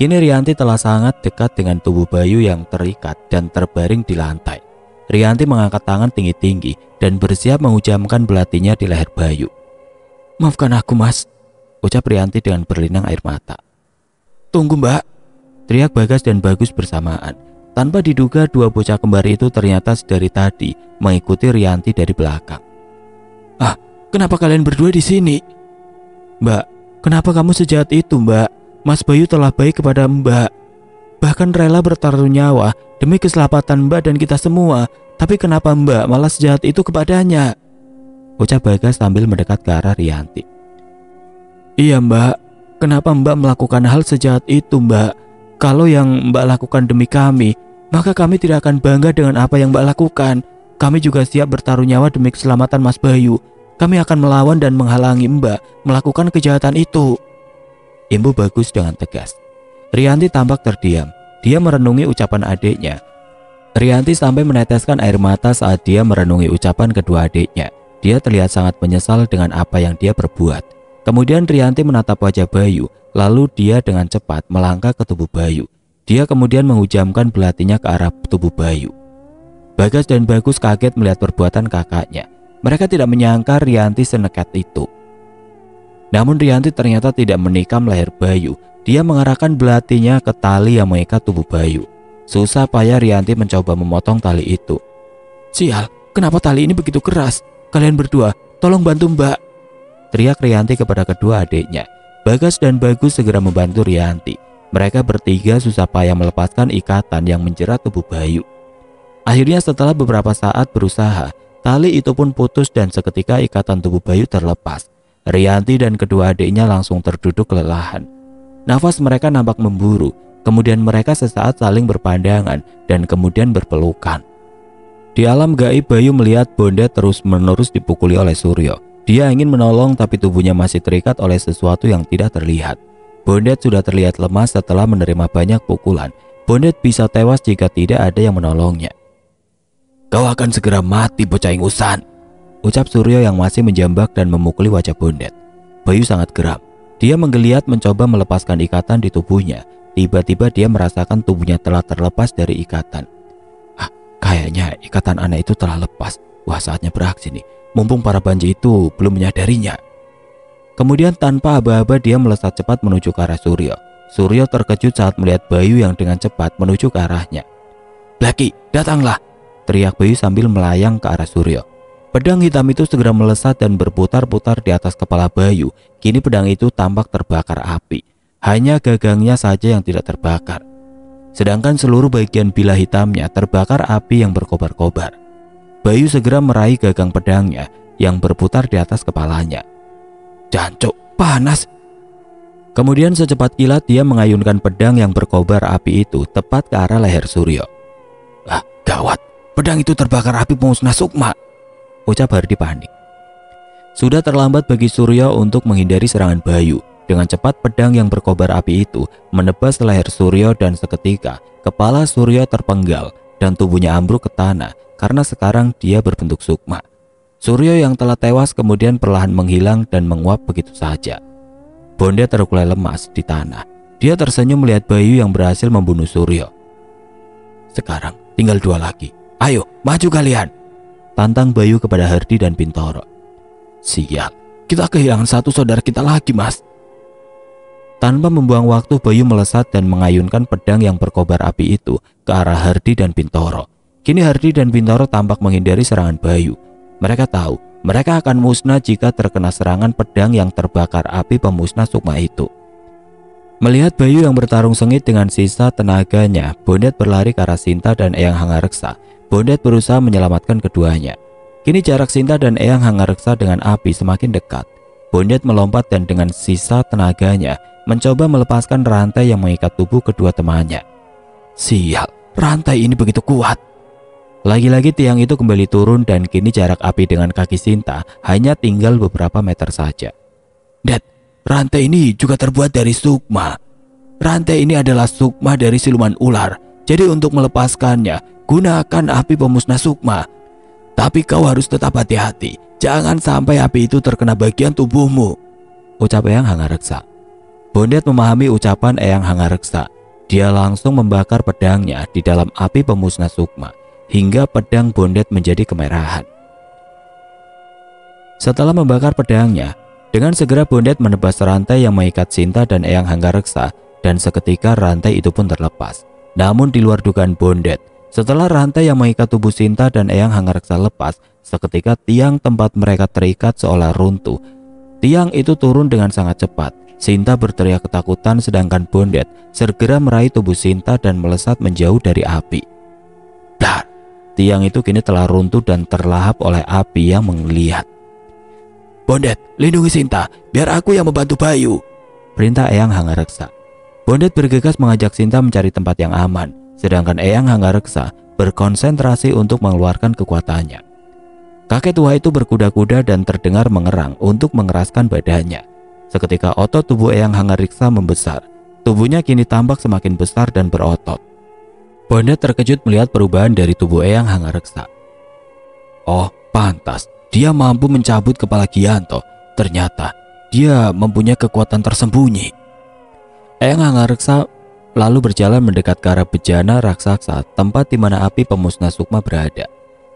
Kini Rianti telah sangat dekat dengan tubuh Bayu yang terikat dan terbaring di lantai. Rianti mengangkat tangan tinggi-tinggi dan bersiap menghujamkan belatinya di leher Bayu. "Maafkan aku, Mas," ucap Rianti dengan berlinang air mata. "Tunggu, Mbak," teriak Bagas dan Bagus bersamaan. Tanpa diduga, dua bocah kembar itu ternyata sedari tadi mengikuti Rianti dari belakang. "Ah, kenapa kalian berdua di sini?" "Mbak, kenapa kamu sejahat itu, Mbak? Mas Bayu telah baik kepada Mbak, bahkan rela bertaruh nyawa demi keselamatan Mbak dan kita semua. Tapi kenapa Mbak malah sejahat itu kepadanya?" ucap Bagas sambil mendekat ke arah Rianti. "Iya, Mbak. Kenapa Mbak melakukan hal sejahat itu, Mbak? Kalau yang Mbak lakukan demi kami, maka kami tidak akan bangga dengan apa yang Mbak lakukan. Kami juga siap bertaruh nyawa demi keselamatan Mas Bayu. Kami akan melawan dan menghalangi Mbak melakukan kejahatan itu," imbu Bagus dengan tegas. Rianti tampak terdiam. Dia merenungi ucapan adiknya. Rianti sampai meneteskan air mata saat dia merenungi ucapan kedua adiknya. Dia terlihat sangat menyesal dengan apa yang dia perbuat. Kemudian Rianti menatap wajah Bayu, lalu dia dengan cepat melangkah ke tubuh Bayu. Dia kemudian menghujamkan belatinya ke arah tubuh Bayu. Bagas dan Bagus kaget melihat perbuatan kakaknya. Mereka tidak menyangka Rianti senekat itu. Namun Rianti ternyata tidak menikam leher Bayu. Dia mengarahkan belatinya ke tali yang mengikat tubuh Bayu. Susah payah Rianti mencoba memotong tali itu. "Sial, kenapa tali ini begitu keras? Kalian berdua, tolong bantu Mbak," teriak Rianti kepada kedua adiknya. Bagas dan Bagus segera membantu Rianti. Mereka bertiga susah payah melepaskan ikatan yang menjerat tubuh Bayu. Akhirnya setelah beberapa saat berusaha, tali itu pun putus dan seketika ikatan tubuh Bayu terlepas. Rianti dan kedua adiknya langsung terduduk kelelahan. Nafas mereka nampak memburu. Kemudian mereka sesaat saling berpandangan dan kemudian berpelukan. Di alam gaib, Bayu melihat Bondet terus-menerus dipukuli oleh Suryo. Dia ingin menolong tapi tubuhnya masih terikat oleh sesuatu yang tidak terlihat. Bondet sudah terlihat lemas setelah menerima banyak pukulan. Bondet bisa tewas jika tidak ada yang menolongnya. "Kau akan segera mati, bocah ingusan," ucap Suryo yang masih menjambak dan memukuli wajah Bondet. Bayu sangat geram. Dia menggeliat mencoba melepaskan ikatan di tubuhnya. Tiba-tiba dia merasakan tubuhnya telah terlepas dari ikatan. "Ah, kayaknya ikatan anak itu telah lepas. Wah, saatnya beraksi nih. Mumpung para banji itu belum menyadarinya." Kemudian tanpa aba-aba dia melesat cepat menuju ke arah Suryo. Suryo terkejut saat melihat Bayu yang dengan cepat menuju ke arahnya. "Blackie, datanglah!" teriak Bayu sambil melayang ke arah Suryo. Pedang hitam itu segera melesat dan berputar-putar di atas kepala Bayu. Kini pedang itu tampak terbakar api. Hanya gagangnya saja yang tidak terbakar. Sedangkan seluruh bagian bila hitamnya terbakar api yang berkobar-kobar. Bayu segera meraih gagang pedangnya yang berputar di atas kepalanya. "Jancuk, panas!" Kemudian secepat kilat dia mengayunkan pedang yang berkobar api itu tepat ke arah leher Suryo. "Ah, gawat! Pedang itu terbakar api pemusnah sukma!" ucap Herdi panik. Sudah terlambat bagi Suryo untuk menghindari serangan Bayu. Dengan cepat pedang yang berkobar api itu menebas leher Suryo dan seketika kepala Suryo terpenggal dan tubuhnya ambruk ke tanah karena sekarang dia berbentuk sukma. Suryo yang telah tewas kemudian perlahan menghilang dan menguap begitu saja. Bondet terkulai lemas di tanah. Dia tersenyum melihat Bayu yang berhasil membunuh Suryo. "Sekarang tinggal dua lagi. Ayo, maju kalian!" tantang Bayu kepada Herdi dan Bintoro. "Sial, kita kehilangan satu saudara kita lagi, Mas." Tanpa membuang waktu, Bayu melesat dan mengayunkan pedang yang berkobar api itu ke arah Herdi dan Bintoro. Kini Herdi dan Bintoro tampak menghindari serangan Bayu. Mereka tahu, mereka akan musnah jika terkena serangan pedang yang terbakar api pemusnah sukma itu. Melihat Bayu yang bertarung sengit dengan sisa tenaganya, Bondet berlari ke arah Sinta dan Eyang Hanggareksa. Bondet berusaha menyelamatkan keduanya. Kini jarak Sinta dan Eyang Hanggareksa dengan api semakin dekat. Bondet melompat dan dengan sisa tenaganya mencoba melepaskan rantai yang mengikat tubuh kedua temannya. "Sial, rantai ini begitu kuat." Lagi-lagi tiang itu kembali turun dan kini jarak api dengan kaki Sinta hanya tinggal beberapa meter saja. "Dad, rantai ini juga terbuat dari sukma. Rantai ini adalah sukma dari siluman ular. Jadi untuk melepaskannya, gunakan api pemusnah sukma. Tapi kau harus tetap hati-hati. Jangan sampai api itu terkena bagian tubuhmu," ucap Eyang Hanggareksa. Bondet memahami ucapan Eyang Hanggareksa. Dia langsung membakar pedangnya di dalam api pemusnah sukma hingga pedang Bondet menjadi kemerahan. Setelah membakar pedangnya, dengan segera Bondet menebas rantai yang mengikat Sinta dan Eyang Hanggareksa dan seketika rantai itu pun terlepas. Namun di luar dugaan Bondet, setelah rantai yang mengikat tubuh Sinta dan Eyang Hanggareksa lepas, seketika tiang tempat mereka terikat seolah runtuh. Tiang itu turun dengan sangat cepat. Sinta berteriak ketakutan sedangkan Bondet segera meraih tubuh Sinta dan melesat menjauh dari api. Dar! Tiang itu kini telah runtuh dan terlahap oleh api yang menggeliat. "Bondet, lindungi Sinta, biar aku yang membantu Bayu," perintah Eyang Hanggareksa. Bondet bergegas mengajak Sinta mencari tempat yang aman, sedangkan Eyang Hanggareksa berkonsentrasi untuk mengeluarkan kekuatannya. Kakek tua itu berkuda-kuda dan terdengar mengerang untuk mengeraskan badannya. Seketika otot tubuh Eyang Hanggareksa membesar. Tubuhnya kini tampak semakin besar dan berotot. Bondet terkejut melihat perubahan dari tubuh Eyang Hanggareksa. "Oh, pantas. Dia mampu mencabut kepala Gianto. Ternyata dia mempunyai kekuatan tersembunyi." Eyang Hanggareksa lalu berjalan mendekat ke arah bejana raksasa, tempat di mana api pemusnah sukma berada.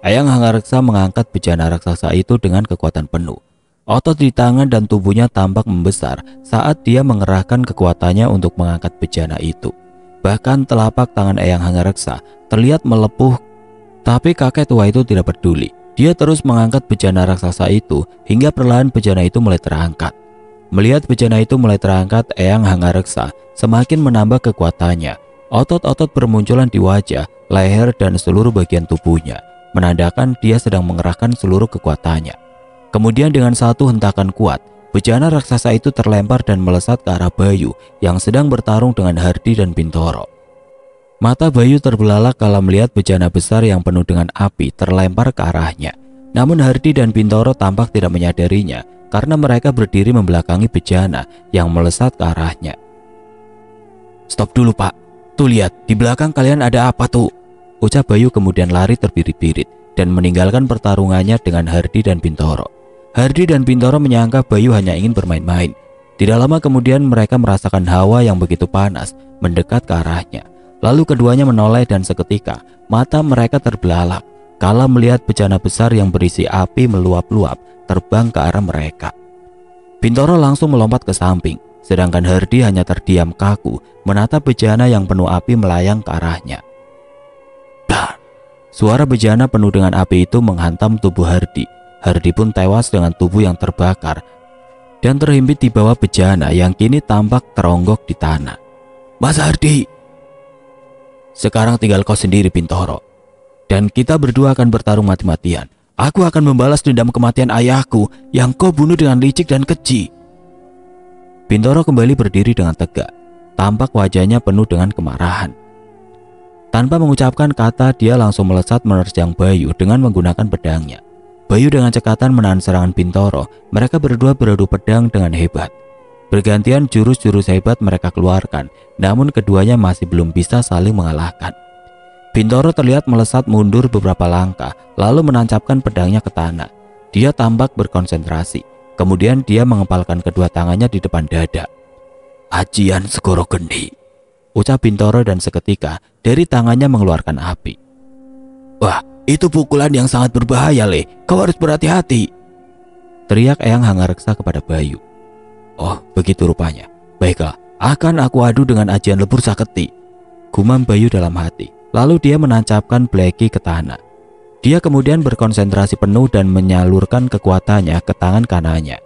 Eyang Hanggareksa mengangkat bejana raksasa itu dengan kekuatan penuh. Otot di tangan dan tubuhnya tampak membesar saat dia mengerahkan kekuatannya untuk mengangkat bejana itu. Bahkan telapak tangan Eyang Hanggareksa terlihat melepuh, tapi kakek tua itu tidak peduli. Dia terus mengangkat bejana raksasa itu hingga perlahan bejana itu mulai terangkat. Melihat bejana itu mulai terangkat, Eyang Hanggareksa semakin menambah kekuatannya. Otot-otot bermunculan di wajah, leher dan seluruh bagian tubuhnya, menandakan dia sedang mengerahkan seluruh kekuatannya. Kemudian dengan satu hentakan kuat, bejana raksasa itu terlempar dan melesat ke arah Bayu yang sedang bertarung dengan Herdi dan Bintoro. Mata Bayu terbelalak kala melihat bejana besar yang penuh dengan api terlempar ke arahnya. Namun Herdi dan Bintoro tampak tidak menyadarinya karena mereka berdiri membelakangi bejana yang melesat ke arahnya. "Stop dulu, Pak. Tuh lihat, di belakang kalian ada apa tuh?" ucap Bayu kemudian lari terbirit-birit dan meninggalkan pertarungannya dengan Herdi dan Bintoro. Herdi dan Bintoro menyangka Bayu hanya ingin bermain-main. Tidak lama kemudian mereka merasakan hawa yang begitu panas mendekat ke arahnya. Lalu keduanya menoleh dan seketika mata mereka terbelalak kala melihat bejana besar yang berisi api meluap-luap terbang ke arah mereka. Bintoro langsung melompat ke samping, sedangkan Herdi hanya terdiam kaku menatap bejana yang penuh api melayang ke arahnya. Blah! Suara bejana penuh dengan api itu menghantam tubuh Herdi. Herdi pun tewas dengan tubuh yang terbakar dan terhimpit di bawah bejana yang kini tampak teronggok di tanah. "Mas Herdi, sekarang tinggal kau sendiri, Bintoro, dan kita berdua akan bertarung mati-matian. Aku akan membalas dendam kematian ayahku yang kau bunuh dengan licik dan keji." Bintoro kembali berdiri dengan tegak, tampak wajahnya penuh dengan kemarahan. Tanpa mengucapkan kata, dia langsung melesat menerjang Bayu dengan menggunakan pedangnya. Bayu dengan cekatan menahan serangan Bintoro. Mereka berdua beradu pedang dengan hebat. Bergantian jurus-jurus hebat mereka keluarkan, namun keduanya masih belum bisa saling mengalahkan. Bintoro terlihat melesat mundur beberapa langkah, lalu menancapkan pedangnya ke tanah. Dia tampak berkonsentrasi. Kemudian dia mengepalkan kedua tangannya di depan dada. "Ajian Segoro Gendhe," ucap Bintoro, dan seketika dari tangannya mengeluarkan api. "Wah, itu pukulan yang sangat berbahaya, Le. Kau harus berhati-hati," teriak Eyang Hanggareksa kepada Bayu. "Oh, begitu rupanya. Baiklah, akan aku adu dengan Ajian Lebur Saketi," gumam Bayu dalam hati. Lalu dia menancapkan Blackie ke tanah. Dia kemudian berkonsentrasi penuh dan menyalurkan kekuatannya ke tangan kanannya.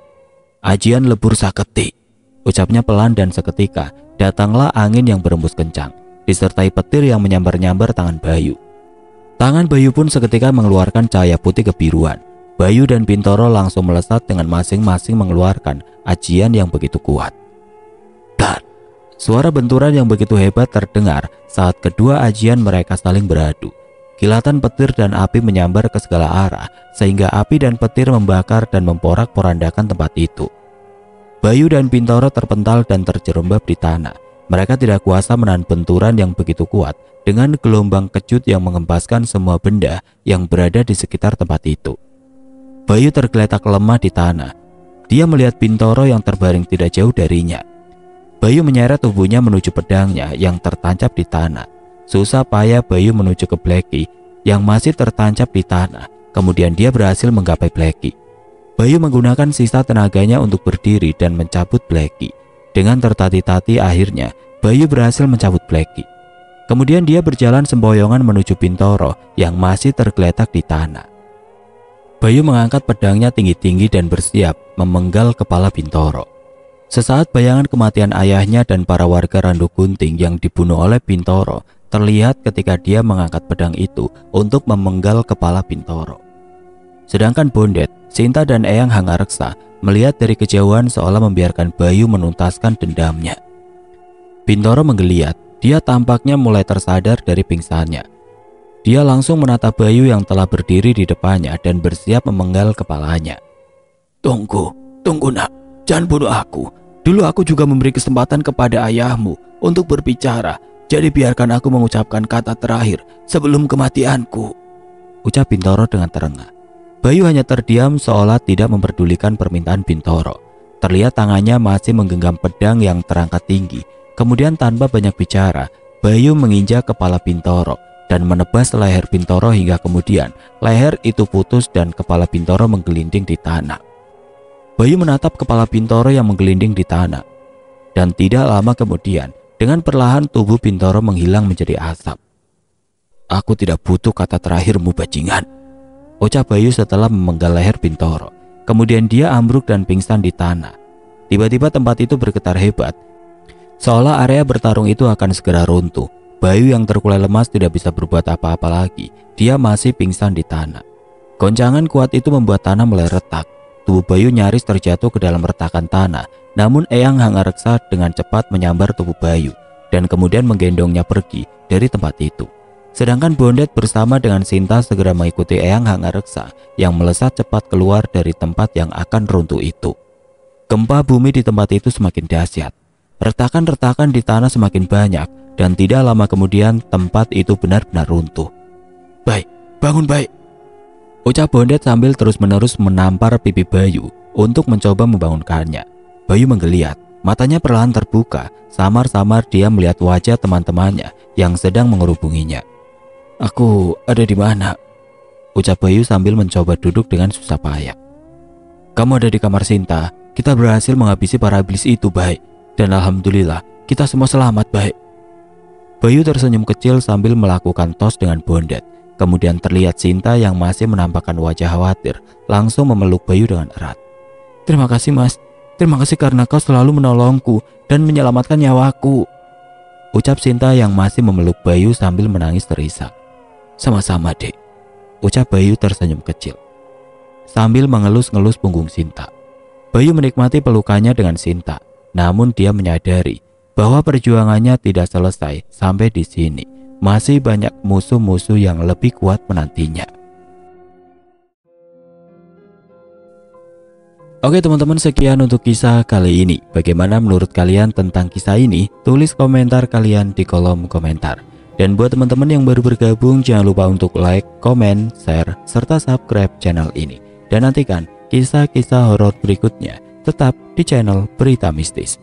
"Ajian Lebur Saketi," ucapnya pelan, dan seketika datanglah angin yang berembus kencang, disertai petir yang menyambar-nyambar tangan Bayu. Tangan Bayu pun seketika mengeluarkan cahaya putih kebiruan. Bayu dan Bintoro langsung melesat dengan masing-masing mengeluarkan ajian yang begitu kuat. Dan suara benturan yang begitu hebat terdengar saat kedua ajian mereka saling beradu. Kilatan petir dan api menyambar ke segala arah, sehingga api dan petir membakar dan memporak-porandakan tempat itu. Bayu dan Bintoro terpental dan terjerembab di tanah. Mereka tidak kuasa menahan benturan yang begitu kuat dengan gelombang kejut yang mengempaskan semua benda yang berada di sekitar tempat itu. Bayu tergeletak lemah di tanah. Dia melihat Bintoro yang terbaring tidak jauh darinya. Bayu menyeret tubuhnya menuju pedangnya yang tertancap di tanah. Susah payah Bayu menuju ke Blackie yang masih tertancap di tanah. Kemudian dia berhasil menggapai Blackie. Bayu menggunakan sisa tenaganya untuk berdiri dan mencabut Blackie. Dengan tertati-tati akhirnya Bayu berhasil mencabut Blackie. Kemudian dia berjalan semboyongan menuju Bintoro yang masih tergeletak di tanah. Bayu mengangkat pedangnya tinggi-tinggi dan bersiap memenggal kepala Bintoro. Sesaat bayangan kematian ayahnya dan para warga Randu Gunting yang dibunuh oleh Bintoro terlihat ketika dia mengangkat pedang itu untuk memenggal kepala Bintoro. Sedangkan Bondet, Sinta dan Eyang Hanggareksa melihat dari kejauhan seolah membiarkan Bayu menuntaskan dendamnya. Bintoro menggeliat. Dia tampaknya mulai tersadar dari pingsannya. Dia langsung menatap Bayu yang telah berdiri di depannya dan bersiap memenggal kepalanya. "Tunggu, tunggu nak, jangan bunuh aku. Dulu aku juga memberi kesempatan kepada ayahmu untuk berbicara, jadi biarkan aku mengucapkan kata terakhir sebelum kematianku," ucap Bintoro dengan terengah. Bayu hanya terdiam seolah tidak memperdulikan permintaan Bintoro. Terlihat tangannya masih menggenggam pedang yang terangkat tinggi. Kemudian tanpa banyak bicara, Bayu menginjak kepala Bintoro dan menebas leher Bintoro hingga kemudian leher itu putus dan kepala Bintoro menggelinding di tanah. Bayu menatap kepala Bintoro yang menggelinding di tanah. Dan tidak lama kemudian, dengan perlahan tubuh Bintoro menghilang menjadi asap. "Aku tidak butuh kata terakhirmu, bajingan," ucap Bayu setelah memenggal leher Bintoro. Kemudian dia ambruk dan pingsan di tanah. Tiba-tiba tempat itu bergetar hebat, seolah area bertarung itu akan segera runtuh. Bayu yang terkulai lemas tidak bisa berbuat apa-apa lagi. Dia masih pingsan di tanah. Goncangan kuat itu membuat tanah mulai retak. Tubuh Bayu nyaris terjatuh ke dalam retakan tanah. Namun Eyang Hanggareksa dengan cepat menyambar tubuh Bayu. dan kemudian menggendongnya pergi dari tempat itu. Sedangkan Bondet bersama dengan Sinta segera mengikuti Eyang Hanggareksa yang melesat cepat keluar dari tempat yang akan runtuh itu. Gempa bumi di tempat itu semakin dahsyat. Retakan-retakan di tanah semakin banyak dan tidak lama kemudian tempat itu benar-benar runtuh. "Baik, bangun baik," ucap Bondet sambil terus-menerus menampar pipi Bayu untuk mencoba membangunkannya. Bayu menggeliat, matanya perlahan terbuka, samar-samar dia melihat wajah teman-temannya yang sedang mengerubunginya. "Aku ada di mana?" ucap Bayu sambil mencoba duduk dengan susah payah. "Kamu ada di kamar Sinta. Kita berhasil menghabisi para iblis itu, Bay. Dan alhamdulillah, kita semua selamat, Bay." Bayu tersenyum kecil sambil melakukan tos dengan Bondet. Kemudian terlihat Sinta yang masih menampakkan wajah khawatir, langsung memeluk Bayu dengan erat. "Terima kasih, Mas. Terima kasih karena kau selalu menolongku dan menyelamatkan nyawaku," ucap Sinta yang masih memeluk Bayu sambil menangis terisak. "Sama-sama, Dek," ucap Bayu tersenyum kecil sambil mengelus-ngelus punggung Sinta. Bayu menikmati pelukannya dengan Sinta, namun dia menyadari bahwa perjuangannya tidak selesai sampai di sini. Masih banyak musuh-musuh yang lebih kuat menantinya. Oke teman-teman, sekian untuk kisah kali ini. Bagaimana menurut kalian tentang kisah ini? Tulis komentar kalian di kolom komentar. Dan buat teman-teman yang baru bergabung, jangan lupa untuk like, komen, share, serta subscribe channel ini. Dan nantikan kisah-kisah horor berikutnya tetap di channel Berita Mistis.